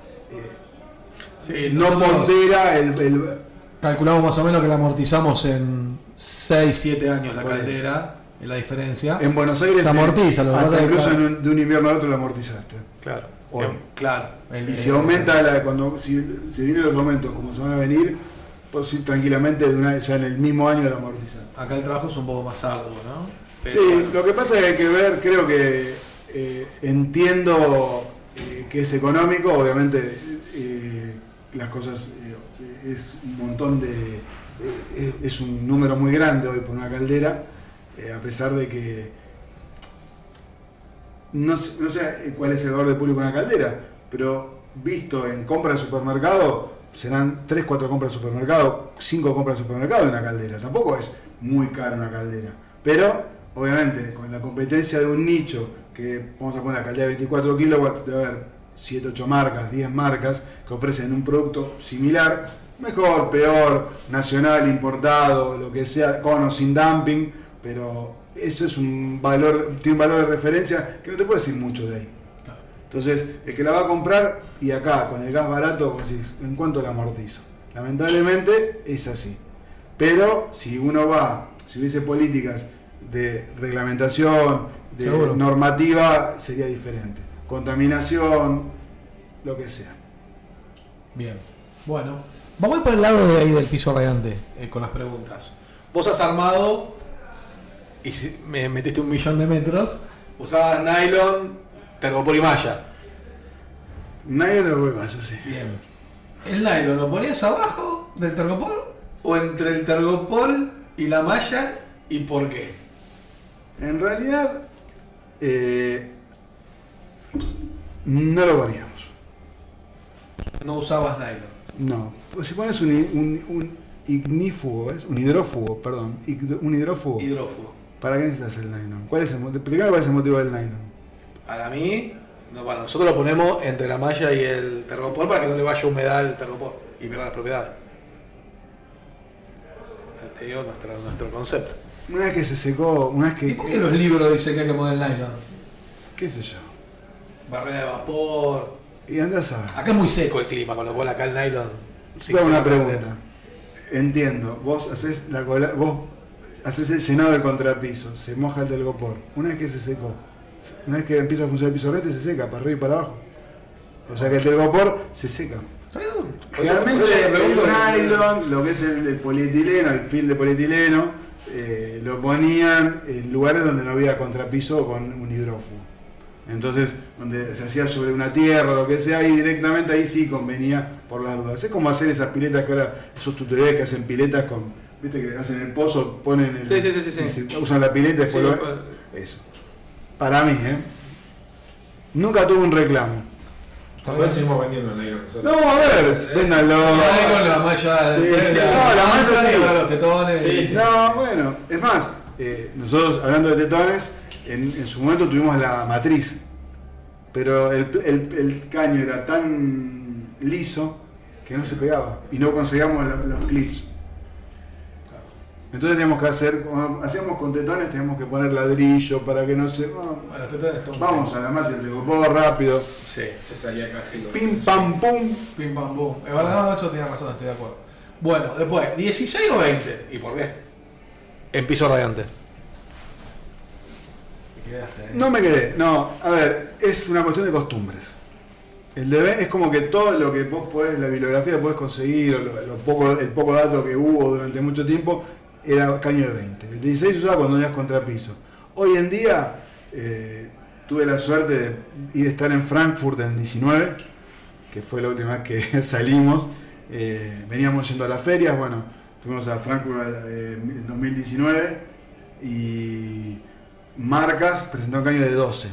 sí, no pondera el calculamos más o menos que la amortizamos en 6, 7 años la caldera, es la diferencia. En Buenos Aires se amortiza, incluso de un invierno al otro la amortizaste. Claro. Hoy. Claro. Y si aumenta, si vienen los aumentos como se van a venir, pues tranquilamente ya en el mismo año la amortizaste. Acá el trabajo es un poco más arduo, ¿no? Pero sí, bueno. Lo que pasa es que hay que ver, creo que entiendo que es económico, obviamente las cosas... es un número muy grande hoy por una caldera, a pesar de que no sé cuál es el valor de público de una caldera, pero visto en compra de supermercado, serán 3, 4 compras de supermercado, 5 compras de supermercado de una caldera. Tampoco es muy cara una caldera, pero obviamente con la competencia de un nicho, que vamos a poner la caldera de 24 kilowatts, debe haber 7, 8 marcas, 10 marcas que ofrecen un producto similar, mejor, peor, nacional, importado, lo que sea, con o sin dumping, pero eso es un valor, tiene un valor de referencia que no te puede decir mucho de ahí. Entonces, el que la va a comprar y acá, con el gas barato, ¿en cuánto la amortizo? Lamentablemente es así. Pero si uno va, si hubiese políticas de reglamentación, de seguro, normativa, sería diferente. Contaminación, lo que sea. Bien, bueno, vamos por el lado de ahí del piso radiante con las preguntas. Vos has armado, y me metiste 1.000.000 de metros, usabas nylon, tergopor y malla. Nylon, tergopor y malla, sí. Bien. ¿El nylon lo ponías abajo del tergopor o entre el tergopor y la malla, y por qué? En realidad, no lo poníamos. No usabas nylon. No, si pones un ignífugo, ¿ves? Un hidrófugo, perdón, un hidrófugo. Hidrófugo. ¿Para qué necesitas el nylon? ¿Cuál es el motivo? Primero, ¿cuál es el motivo del nylon? Para mí, no, bueno, nosotros lo ponemos entre la malla y el tergopor para que no le vaya humedad al tergopor y pierda las propiedades. Te digo nuestro concepto. Una vez que se secó, una vez que... ¿Y por qué los libros dicen que hay que poner el nylon? ¿Qué sé yo? Barrera de vapor... Y andás a ver. Acá es muy seco el clima, con lo cual acá el nylon... Te hago una pregunta. Entiendo, vos haces la cola, vos haces el llenado del contrapiso, se moja el telgopor. Una vez que se secó, una vez que empieza a funcionar el pisorrete, se seca, para arriba y para abajo. O sea que el telgopor se seca. Generalmente el nylon, lo que es el polietileno, el film de polietileno, lo ponían en lugares donde no había contrapiso con un hidrófugo. Entonces, donde se hacía sobre una tierra, lo que sea, y directamente ahí sí convenía por las dudas. Es como hacer esas piletas que ahora, esos tutoriales que hacen piletas con, viste que hacen el pozo, ponen el... Sí, sí, sí, sí, sí. Usan la pileta y después... Sí, eso. Para mí, nunca tuve un reclamo. También seguimos vendiendo negro. No, a ver, véndanlo. Con la malla, sí, sí, no, la malla sí. Para los tetones. Sí, sí. No, bueno, es más, nosotros hablando de tetones, en su momento tuvimos la matriz, pero el caño era tan liso que no se pegaba y no conseguíamos los clips. Entonces teníamos que hacer, hacíamos con tetones, teníamos que poner ladrillo para que no se... Vamos a la masa, el telgopor rápido. Sí, se salía casi. Pim, pam, pum. Pim, pam, pum. Es verdad, no, eso tenía razón, estoy de acuerdo. Bueno, después, 16 o 20. ¿Y por qué? En piso radiante. ¿Te quedaste ahí? No me quedé, no. A ver, es una cuestión de costumbres. El DB es como que todo lo que vos podés, la bibliografía podés conseguir, el poco dato que hubo durante mucho tiempo, era caño de 20. El 16 usaba cuando tenías contrapiso. Hoy en día tuve la suerte de ir a estar en Frankfurt en el 19, que fue la última vez que salimos. Veníamos yendo a las ferias, bueno, fuimos a Frankfurt en 2019 y marcas presentaron caño de 12.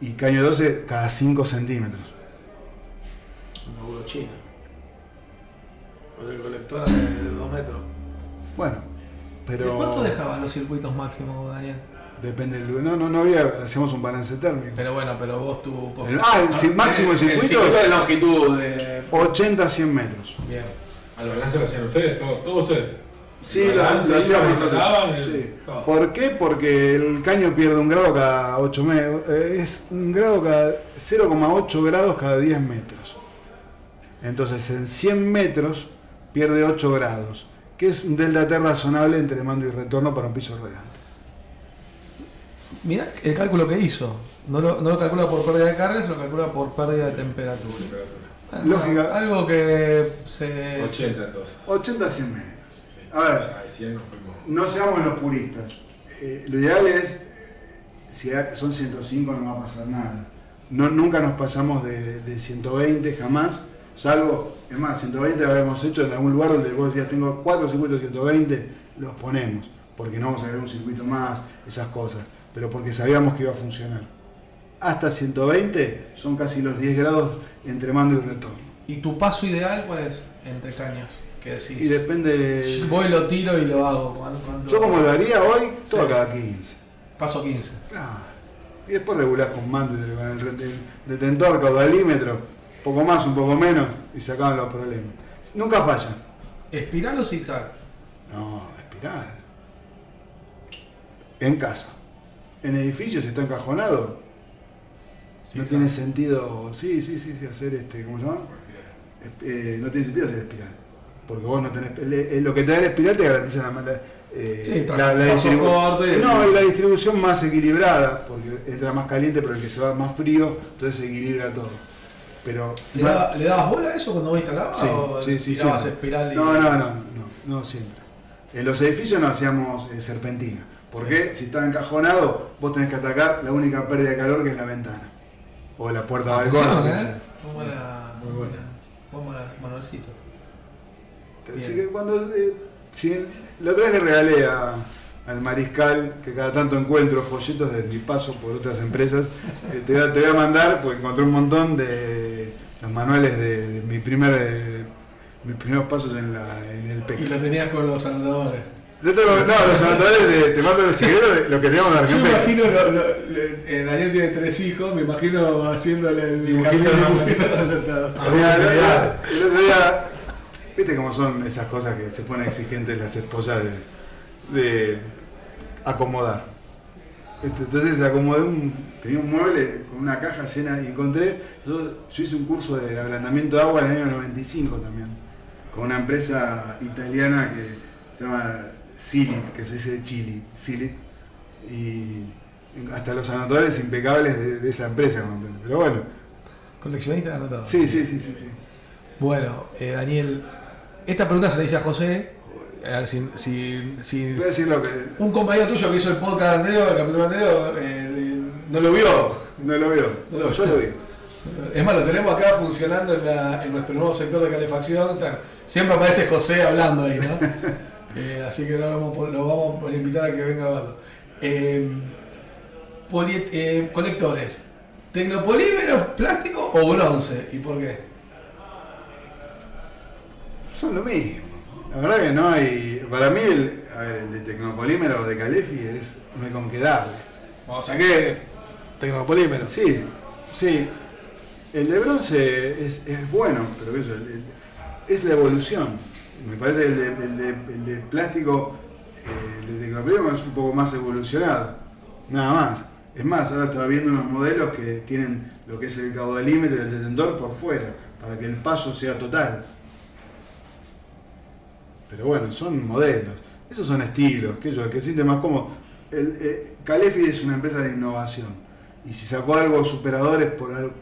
Y caño de 12 cada 5 centímetros. Un laburo chino. El colector de 2 metros. Bueno, pero... ¿De cuánto dejaban los circuitos máximos, Daniel? Depende del... No había... Hacíamos un balance térmico. Pero bueno, pero vos tú... el máximo circuito de longitud de... 80 a 100 metros. Bien. ¿Al balance lo hacían ustedes? ¿Todos ustedes? Sí, lo hacíamos nosotros. ¿Por qué? Porque el caño pierde un grado cada 8 metros. Es un grado cada... 0,8 grados cada 10 metros. Entonces, en 100 metros... pierde 8 grados, que es un delta T razonable entre mando y retorno para un piso radiante. Mirá el cálculo que hizo. No lo calcula por pérdida de carga, se lo calcula por pérdida de temperatura. Bueno, lógica. Algo que se... 80 entonces. 80 a 100 metros. A ver, no seamos los puristas. Lo ideal es, si son 105 no va a pasar nada. Nunca nos pasamos de 120, jamás. Salvo, es más, 120 lo habíamos hecho en algún lugar donde vos decías, tengo 4 circuitos 120, los ponemos, porque no vamos a agregar un circuito más, esas cosas, pero porque sabíamos que iba a funcionar. Hasta 120 son casi los 10 grados entre mando y retorno. ¿Y tu paso ideal cuál es entre caños? ¿Qué decís? Y depende de... Voy, lo tiro y lo hago. Yo como lo haría hoy, todo cada 15. Paso 15. Ah, y después regulás con mando y con el detentor, caudalímetro. Poco más, un poco menos, y se acaban los problemas. Nunca falla. ¿Espiral o zigzag? No, espiral. En casa. En edificios, si está encajonado, zigzag. No tiene sentido. Sí, hacer ¿cómo se llama? no tiene sentido hacer espiral. Porque vos no tenés... lo que te da el espiral te garantiza la mala... sí, la distribución. No, y la distribución más equilibrada, porque entra más caliente, pero el que se va más frío, entonces se equilibra todo. Pero ¿Le dabas bola a eso cuando vos instalabas? Sí, o sí, tirabas espiral y... No, siempre. En los edificios no hacíamos serpentina, porque sí, si está encajonado, vos tenés que atacar la única pérdida de calor que es la ventana. O la puerta balcón. Muy buena. Así que cuando... la otra vez le regalé al mariscal, que cada tanto encuentro folletos de mi paso por otras empresas, te voy a mandar, porque encontré un montón de los manuales de mis primeros pasos en el PEX. Y lo tenías con los anotadores. Los anotadores te mando los cigarros, lo que teníamos de Argenpex. Yo imagino, Daniel tiene 3 hijos, me imagino haciéndole el dibujito anotador. El otro día... ¿Viste cómo son esas cosas que se ponen exigentes las esposas de acomodar? Entonces se acomodó, tenía un mueble con una caja llena y encontré... Yo hice un curso de ablandamiento de agua en el año 95 también, con una empresa italiana que se llama Silit, que se dice Chile, Silit, y hasta los anotadores impecables de esa empresa. Pero bueno. ¿Coleccionista de anotadores? Sí. Bueno, Daniel... Esta pregunta se la hice a José. A ver si voy a decir lo que... Un compañero tuyo que hizo el podcast anterior, el capítulo anterior, no lo vio. No lo vio. Yo lo vi. Es más, lo tenemos acá funcionando en nuestro nuevo sector de calefacción. Siempre aparece José hablando ahí, ¿no? Así que lo vamos a invitar a que venga a verlo. Colectores. ¿Tecnopolímeros, plástico o bronce? ¿Y por qué? Son lo mismo. La verdad que no hay... Para mí, el de tecnopolímero de Calefi no hay con qué darle. O sea que... ¿Tecnopolímero? Sí. El de bronce es bueno, pero eso es la evolución. Me parece que el de plástico, el de tecnopolímero, es un poco más evolucionado. Nada más. Es más, ahora estaba viendo unos modelos que tienen lo que es el caudalímetro y el detentor por fuera, para que el paso sea total. Pero bueno, son modelos, esos son estilos, el que siente más cómodo. Calefi es una empresa de innovación, y si sacó algo superador es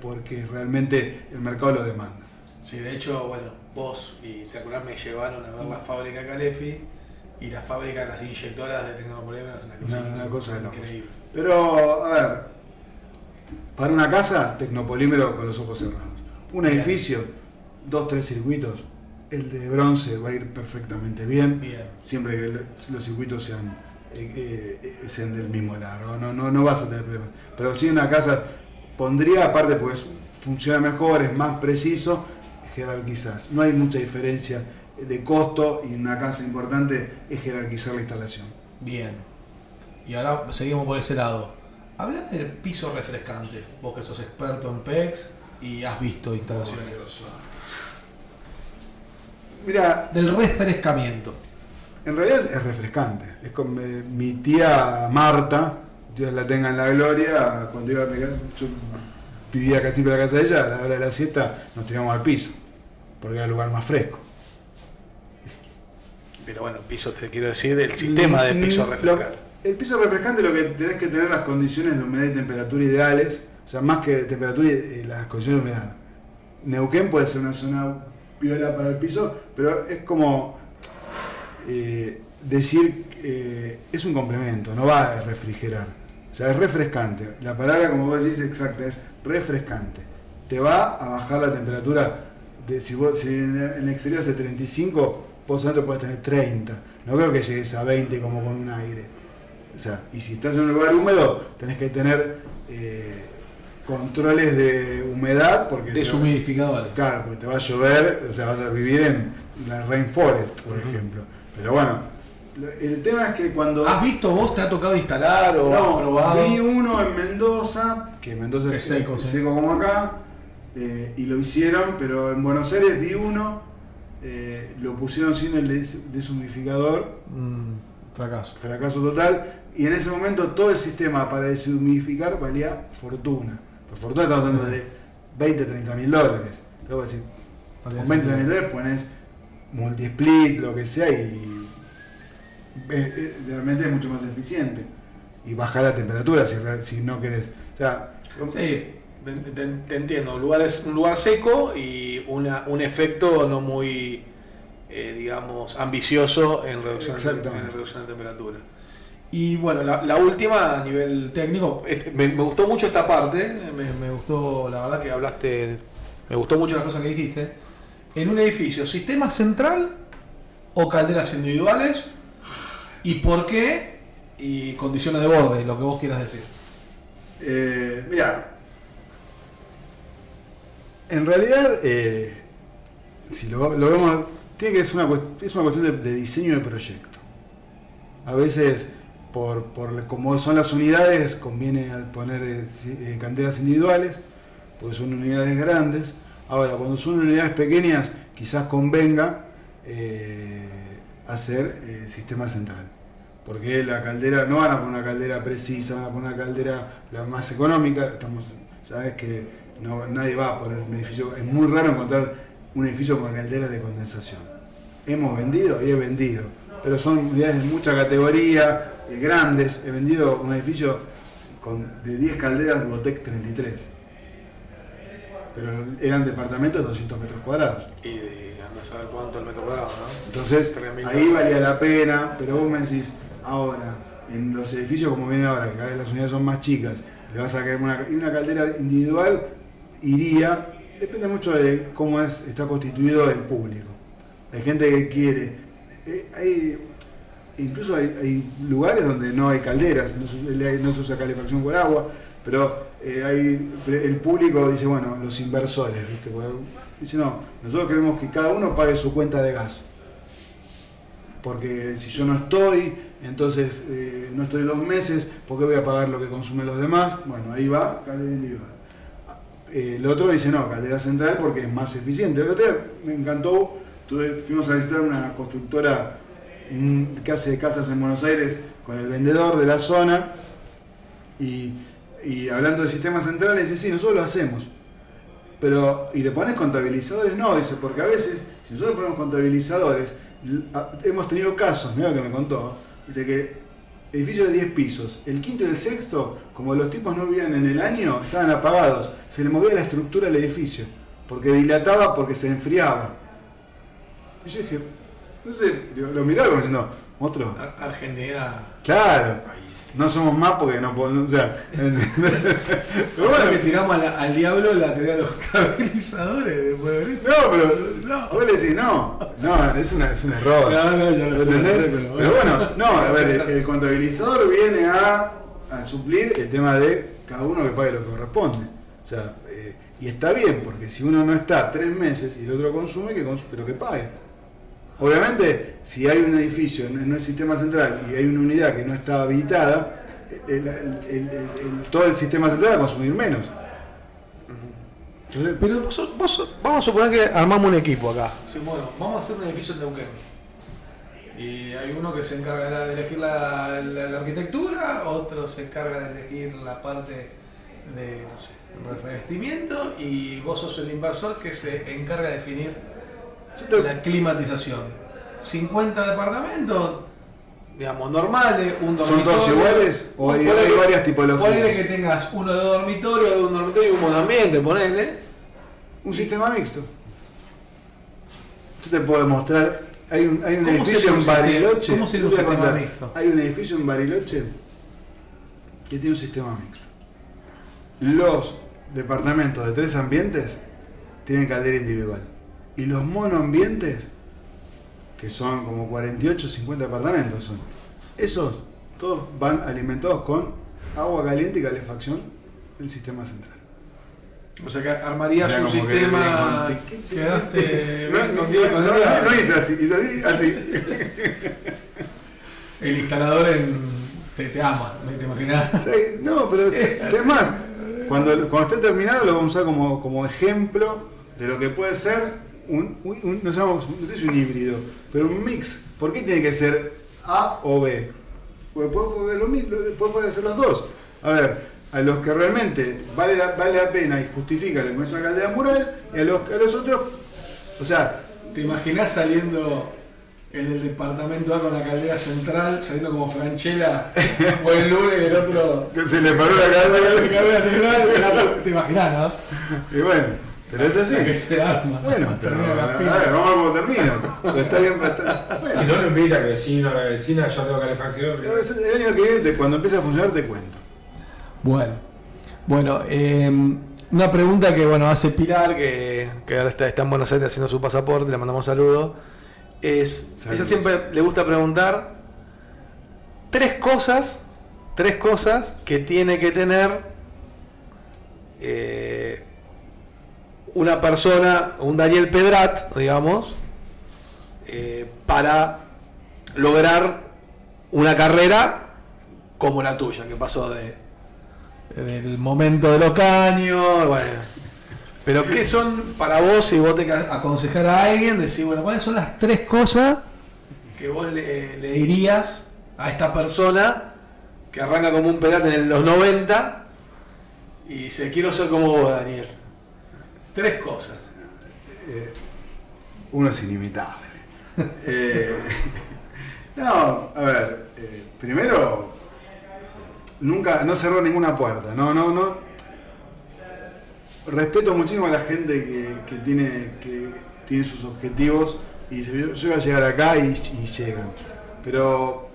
porque realmente el mercado lo demanda. Sí, de hecho, bueno, vos y Triangular me llevaron a ver la fábrica Calefi, y la fábrica de las inyectoras de tecnopolímeros es una cosa increíble. Pero, a ver, para una casa, tecnopolímero con los ojos cerrados. Un edificio, 2-3 circuitos. El de bronce va a ir perfectamente bien. Siempre que los circuitos sean del mismo largo, no vas a tener problemas. Pero si una casa pondría aparte, porque funciona mejor, es más preciso, jerarquizás. No hay mucha diferencia de costo, y en una casa importante es jerarquizar la instalación. Bien. Y ahora seguimos por ese lado. Hablame del piso refrescante. Vos que sos experto en PEX y has visto instalaciones. Mira, del refrescamiento. En realidad es refrescante. Es con mi tía Marta, Dios la tenga en la gloria, cuando iba a pegar, yo vivía casi en la casa de ella, a la hora de la siesta nos tiramos al piso, porque era el lugar más fresco. Pero bueno, el piso, te quiero decir, el sistema de piso refrescante. El piso refrescante, lo que tenés que tener las condiciones de humedad y temperatura ideales, o sea, más que temperatura, las condiciones de humedad. Neuquén puede ser una zona piola para el piso, pero es como decir es un complemento, no va a refrigerar. O sea, es refrescante. La palabra, como vos decís, exacta, es refrescante. Te va a bajar la temperatura. Si en el exterior hace 35, vos adentro podés tener 30. No creo que llegues a 20 como con un aire. O sea, y si estás en un lugar húmedo, tenés que tener... controles de humedad, porque deshumidificadores. Claro, porque te va a llover, o sea, vas a vivir en la rainforest, por ejemplo. Pero bueno, el tema es que cuando... ¿Has visto vos? ¿Te ha tocado instalar o has probado? Vi uno en Mendoza, que Mendoza es seco como acá, y lo hicieron, pero en Buenos Aires vi uno, lo pusieron sin el deshumidificador. Fracaso total. Y en ese momento todo el sistema para deshumidificar valía fortuna. Por fortuna estamos hablando de 20 o $30.000. Te voy a decir, Aumento de niveles, pones multisplit, lo que sea, y realmente es mucho más eficiente. Y bajar la temperatura si no querés. O sea, sí, te entiendo. Un lugar seco y un efecto no muy, digamos, ambicioso en reducción de temperatura. Y bueno, la última a nivel técnico, me gustó mucho esta parte, me gustó, la verdad que hablaste, me gustó mucho las cosas que dijiste. En un edificio, ¿sistema central o calderas individuales? ¿Y por qué? Y condiciones de borde, lo que vos quieras decir. Mira, en realidad, si lo vemos, tiene que ser una cuestión de diseño de proyecto. A veces, por como son las unidades, conviene poner canteras individuales, porque son unidades grandes. Ahora, cuando son unidades pequeñas, quizás convenga hacer sistema central, porque la caldera, no van a poner una caldera precisa, van a poner una caldera la más económica. Sabes que nadie va a poner un edificio, es muy raro encontrar un edificio con calderas de condensación. Hemos vendido y he vendido, pero son unidades de mucha categoría, grandes. He vendido un edificio de 10 calderas de Botec 33, pero eran departamentos de 200 metros cuadrados. Y anda a saber cuánto el metro cuadrado, ¿no? Entonces, ahí valía la pena, pero vos me decís, ahora, en los edificios como vienen ahora, que cada vez las unidades son más chicas, le vas a caer una caldera individual, iría, depende mucho de cómo está constituido el público. Hay gente que quiere, incluso hay lugares donde no hay calderas, no se usa calefacción con agua, pero el público dice, bueno, los inversores, ¿viste? Dice, no, nosotros queremos que cada uno pague su cuenta de gas, porque si yo no estoy, entonces no estoy 2 meses, ¿por qué voy a pagar lo que consumen los demás? Bueno, ahí va, caldera individual. El otro dice, no, caldera central porque es más eficiente. El otro día me encantó, fuimos a visitar una constructora que hace casas en Buenos Aires con el vendedor de la zona, y hablando de sistemas centrales, dice, sí, nosotros lo hacemos. Pero, ¿y le pones contabilizadores? No, dice, porque a veces, si nosotros ponemos contabilizadores, hemos tenido casos, mira lo que me contó, dice que edificios de 10 pisos, el quinto y el sexto, como los tipos no vivían en el año, estaban apagados, se le movía la estructura al edificio, porque dilataba, porque se enfriaba. Y yo dije, no sé, lo miraba como diciendo, otro. Argentina. Claro. No somos más porque no podemos. O sea, pero bueno, que tiramos al diablo la teoría de los estabilizadores después de venir. No, pero vos le decís, no, es un error. No, yo lo sé. Pero bueno, no, a ver, el contabilizador viene a suplir el tema de cada uno que pague lo que corresponde. O sea, y está bien, porque si uno no está 3 meses y el otro consume, pero que pague. Obviamente, si hay un edificio en un sistema central y hay una unidad que no está habilitada, todo el sistema central va a consumir menos. Entonces, pero vamos a suponer que armamos un equipo acá. Sí, bueno, vamos a hacer un edificio en Neuquén. Y hay uno que se encarga de elegir la arquitectura, otro se encarga de elegir la parte de, no sé, el revestimiento, y vos sos el inversor que se encarga de definir la climatización. 50 departamentos, digamos, normales, un dormitorio. ¿Son todos iguales o hay varias tipologías? Ponele que tengas uno de 2 dormitorios, de 1 dormitorio y un monoambiente, ponele. Un sistema mixto. Yo te puedo demostrar, hay un edificio en Bariloche. ¿Cómo sería un sistema mixto? Hay un edificio en Bariloche que tiene un sistema mixto. Los departamentos de 3 ambientes tienen caldera individual. Y los monoambientes, que son como 48 o 50 departamentos, esos todos van alimentados con agua caliente y calefacción del sistema central. O sea que armarías un sistema. Quedaste. No hice así, hice así. El instalador te ama, ¿no te imaginas? Sí, no, pero sí, es más, cuando esté terminado lo vamos a usar como ejemplo de lo que puede ser. No sé si un híbrido, pero un mix. ¿Por qué tiene que ser A o B? Porque puede ser los dos. A ver, a los que realmente vale la pena y justifica le pones una caldera mural, y a los otros O sea, ¿te imaginás saliendo en el departamento A con la caldera central, saliendo como Franchella, o el lunes el otro... que se le paró la caldera central? ¿Te imaginás, no? Y bueno... Pero es así. Que se arma. Bueno, pero a ver, vamos a ver cómo termina. Pero está bien, está... Bueno. Si no lo invita al vecino, a la vecina, yo tengo calefacción. El año que viene, cuando empiece a funcionar, te cuento. Bueno, una pregunta que hace Pilar, que ahora está en Buenos Aires haciendo su pasaporte, le mandamos saludos. Ella siempre le gusta preguntar tres cosas que tiene que tener una persona, un Daniel Pedrat, digamos, para lograr una carrera como la tuya, que pasó del momento de los caños, Pero ¿qué son para vos, si vos te aconsejar a alguien, decir, ¿cuáles son las tres cosas que vos le dirías a esta persona que arranca como un Pedrat en los 90 y dice, quiero ser como vos, Daniel? Tres cosas. Uno es inimitable. No, a ver, primero, nunca, no cerró ninguna puerta. No. Respeto muchísimo a la gente que tiene sus objetivos y yo voy a llegar acá y llegan. Pero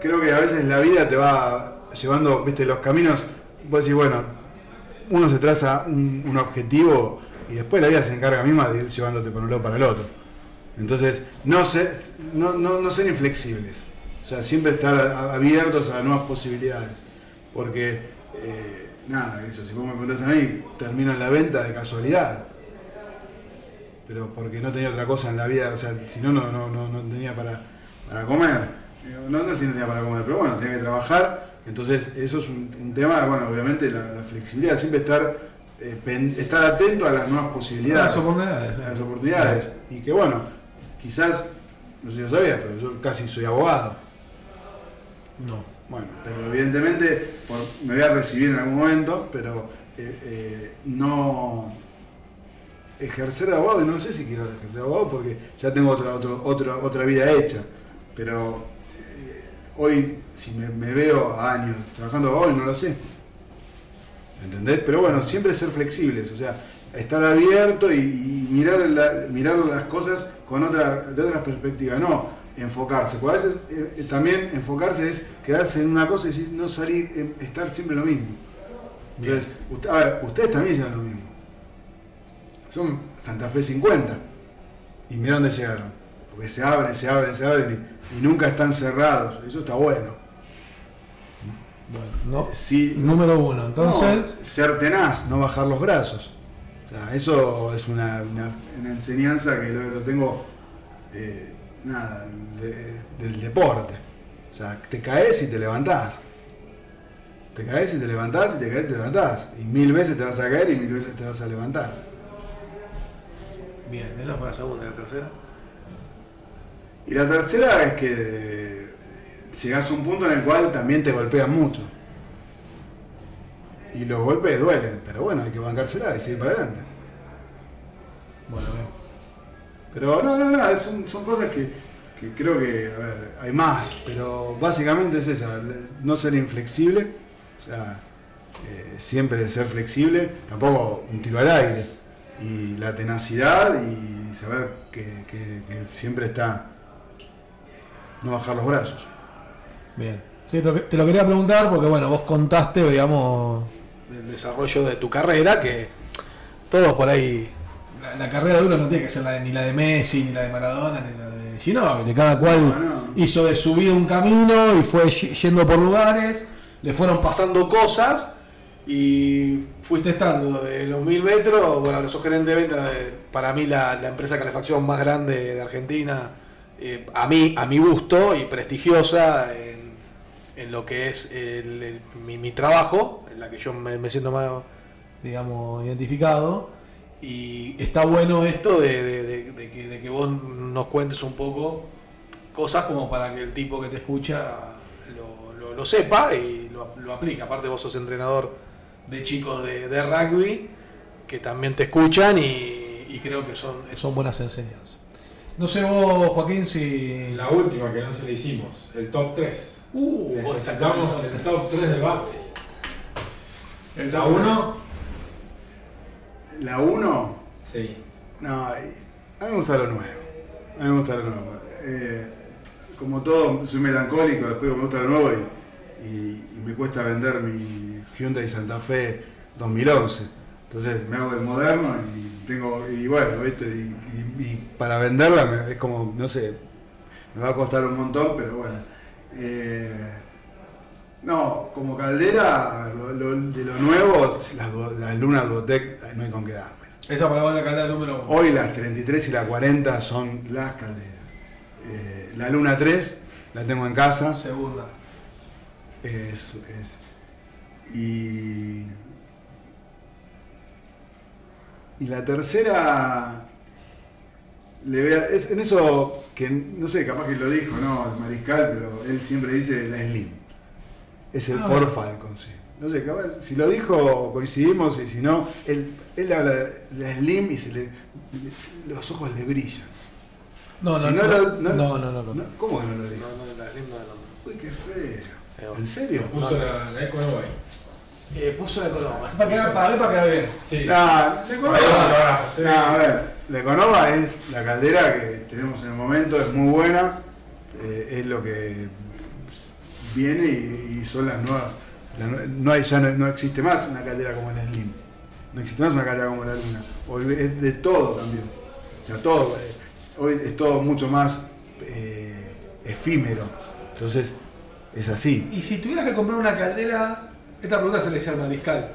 creo que a veces la vida te va llevando, viste, los caminos. Vos decís, uno se traza un objetivo y después la vida se encarga misma de ir llevándote por un lado para el otro. Entonces, no ser inflexibles. O sea, siempre estar abiertos a nuevas posibilidades. Porque, si vos me preguntás a mí, termino en la venta de casualidad. Pero porque no tenía otra cosa en la vida, o sea, si no, no tenía para comer. No si no tenía para comer, pero tenía que trabajar. Entonces, eso es un tema, obviamente la flexibilidad, siempre estar atento a las nuevas posibilidades. A las oportunidades. Y que quizás, no sé si lo sabías, pero yo casi soy abogado. No. Bueno, pero evidentemente me voy a recibir en algún momento, pero no ejercer de abogado, y no sé si quiero ejercer de abogado porque ya tengo otra vida hecha, pero... Hoy, si me veo a años trabajando hoy, no lo sé. ¿Entendés? Pero siempre ser flexibles, o sea, estar abierto y mirar las cosas de otras perspectivas, no enfocarse. Porque a veces también enfocarse es quedarse en una cosa y no salir, estar siempre lo mismo. Entonces, ustedes también hicieron lo mismo. Son Santa Fe 50. Y mirá dónde llegaron. Porque se abren. Y nunca están cerrados, eso está bueno. Sí, número uno, entonces... ser tenaz, no bajar los brazos. O sea, eso es una enseñanza que lo tengo del deporte. O sea, te caes y te levantás. Te caes y te levantás, y te caes y te levantás. Y 1000 veces te vas a caer y 1000 veces te vas a levantar. Bien, esa fue la segunda, ¿la tercera? Y la tercera es que llegás a un punto en el cual también te golpean mucho. Y los golpes duelen, pero hay que bancársela y seguir para adelante. Pero no, son cosas que creo que, hay más, pero básicamente es esa, no ser inflexible, o sea, siempre ser flexible, tampoco un tiro al aire, y la tenacidad y saber que siempre está... No bajar los brazos. Bien. Sí, te lo quería preguntar porque, vos contaste, del desarrollo de tu carrera, que todos por ahí... La carrera de uno no tiene que ser ni la de Messi, ni la de Maradona, ni la de Ginóbili. Cada cual hizo de su vida un camino y fue yendo por lugares, le fueron pasando cosas y fuiste estando de los 1000 metros. Sos gerente de venta, para mí la empresa de calefacción más grande de Argentina... a mi gusto y prestigiosa en lo que es mi trabajo, en la que yo me siento más, identificado. Y está bueno esto de que vos nos cuentes un poco cosas como para que el tipo que te escucha lo sepa y lo aplique. Aparte vos sos entrenador de chicos de rugby que también te escuchan y creo que son buenas enseñanzas. No sé vos, Joaquín, si... La última que no se le hicimos, el top 3. Sacamos el top 3 de Baxi. ¿La 1? ¿La 1? Sí. No, a mí me gusta lo nuevo. A mí me gusta lo nuevo. Como todo, soy melancólico, después me gusta lo nuevo y me cuesta vender mi Hyundai Santa Fe 2011. Entonces me hago el moderno y tengo, y bueno, ¿viste? Y para venderla es como, no sé, me va a costar un montón, pero bueno. No, como caldera, de lo nuevo, las lunas Botec no hay con qué darme. Esa para vos es la caldera número 1. Hoy las 33 y las 40 son las calderas. La luna 3 la tengo en casa. Segunda. Y la tercera, en eso que no sé, capaz que lo dijo, ¿no? El mariscal, pero él siempre dice la Slim. Es el Ford Falcon, sí. No sé, capaz, si lo dijo coincidimos y si no, él habla de la Slim y los ojos le brillan. No. ¿Cómo que no lo dijo? No, la Slim no era lo. Uy, qué feo. ¿En serio? Puso la Eco Airway. Puso la Economa. Para mí, para quedar bien. Sí. La Economa. A ver, la Economa es la caldera que tenemos en el momento, es muy buena. Es lo que viene y son las nuevas. No existe más una caldera como la Slim. No existe más una caldera como la Luna. Es de todo también. O sea, todo. Hoy es todo mucho más efímero. Entonces, es así. Y si tuvieras que comprar una caldera. Esta pregunta se le dice al mariscal.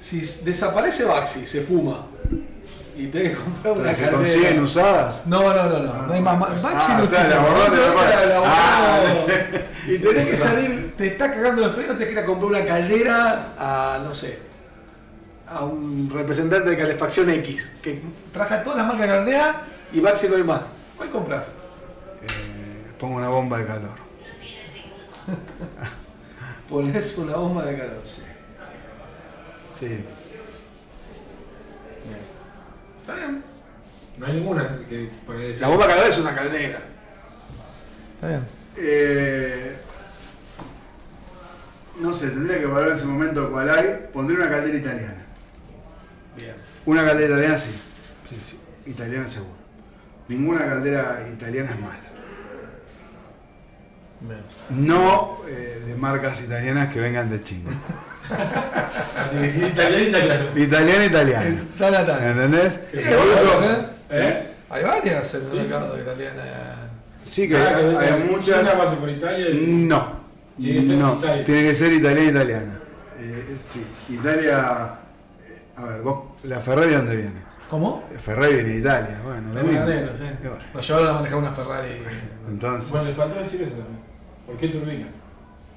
Si desaparece Baxi, se fuma y tenés que comprar una caldera. ¿Se consiguen usadas? No hay más. Baxi no existe. Y tenés que salir, te está cagando de frío, tenés que ir a comprar una caldera a, no sé, a un representante de calefacción X que trabaja todas las marcas de caldera y Baxi no hay más. ¿Cuál compras? Pongo una bomba de calor. No tienes ningún. Ponés una bomba de calor. Sí. Bien. Está bien. No hay ninguna que por ahí decir. La bomba de calor es una caldera. Está bien. No sé, tendría que valorar en ese momento cuál hay. Pondré una caldera italiana. Bien. Una caldera italiana sí. Sí. Italiana seguro. Ninguna caldera italiana es mala. No de marcas italianas que vengan de China. Italiana. ¿Entendés? Hay varias en el mercado italiana. Sí, que hay muchas. ¿China pasa por Italia? No. Tiene que ser italiana. Sí. Italia. A ver, vos, ¿la Ferrari dónde viene? ¿Cómo? Ferrari viene de Italia. Bueno, lo mismo. Nos llevaron a manejar una Ferrari. Entonces. Bueno, le faltó decir eso también. ¿Por qué turbina?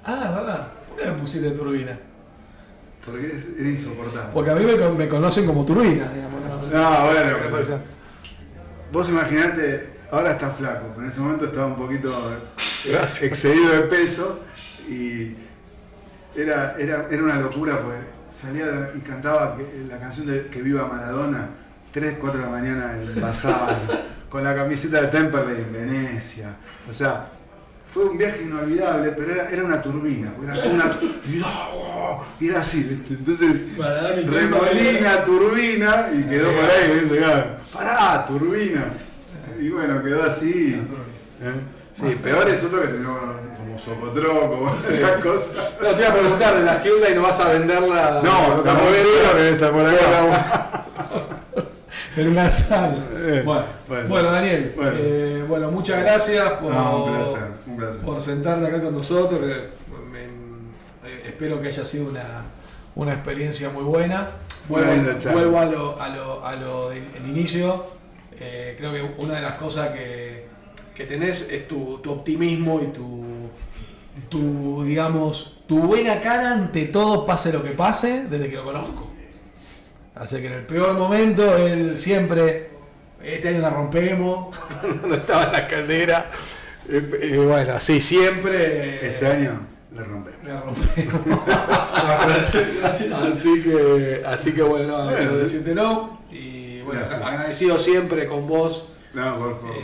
Ah, es verdad. ¿Por qué me pusiste turbina? Porque era insoportable. Porque a mí me conocen como turbina, digamos. Bueno. Vos imaginate, ahora está flaco, pero en ese momento estaba un poquito excedido de peso y era una locura, pues salía y cantaba la canción de Que Viva Maradona, 3, 4 de la mañana en Basaba, con la camiseta de Temperley en Venecia. O sea, fue un viaje inolvidable, pero era una turbina. Y era así. Entonces, Remolina, turbina, y quedó por ahí. Pará, turbina. Y bueno, quedó así. Sí, peor es otro que tenemos como socotroco, esas cosas. No, te iba a preguntar de la Hyundai y no vas a venderla. No, está muy bien, está por acá. En una sala. Bueno, Daniel, bueno, muchas gracias por, un placer. Por sentarte acá con nosotros. Espero que haya sido una experiencia muy buena. Vuelvo a lo del inicio. Creo que una de las cosas que tenés es tu optimismo y tu buena cara ante todo, pase lo que pase, desde que lo conozco. Así que en el peor momento, él siempre, este año la rompemos, cuando estaba en la caldera, bueno, así siempre. Este año la rompemos. Así que bueno, yo decírtelo, y bueno, agradecido siempre con vos. No, por favor.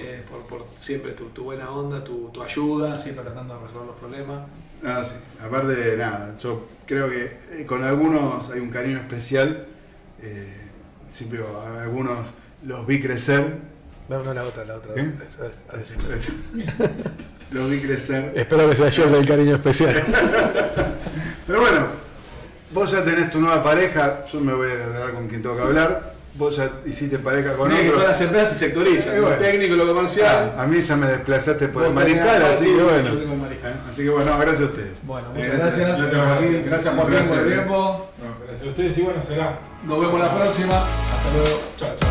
Por siempre tu buena onda, tu ayuda, siempre tratando de resolver los problemas. No, sí. Aparte de nada, yo creo que con algunos hay un cariño especial. Siempre algunos los vi crecer. No, no, la otra. ¿Eh? Los vi crecer. Espero que sea yo el del cariño especial. Pero bueno, vos ya tenés tu nueva pareja, yo me voy a hablar con quien tengo que hablar. Vos ya hiciste pareja con otro. Todas las empresas se sectorizan, bueno, lo técnico, lo comercial. A mí ya me desplazaste por el Mariscal, así que bueno. Yo tengo Mariscal. Así que bueno, gracias a ustedes. Bueno, muchas gracias. Gracias Joaquín, gracias por el tiempo. No, gracias a ustedes y bueno, será. Nos vemos la próxima. Hasta luego. Chao, chao.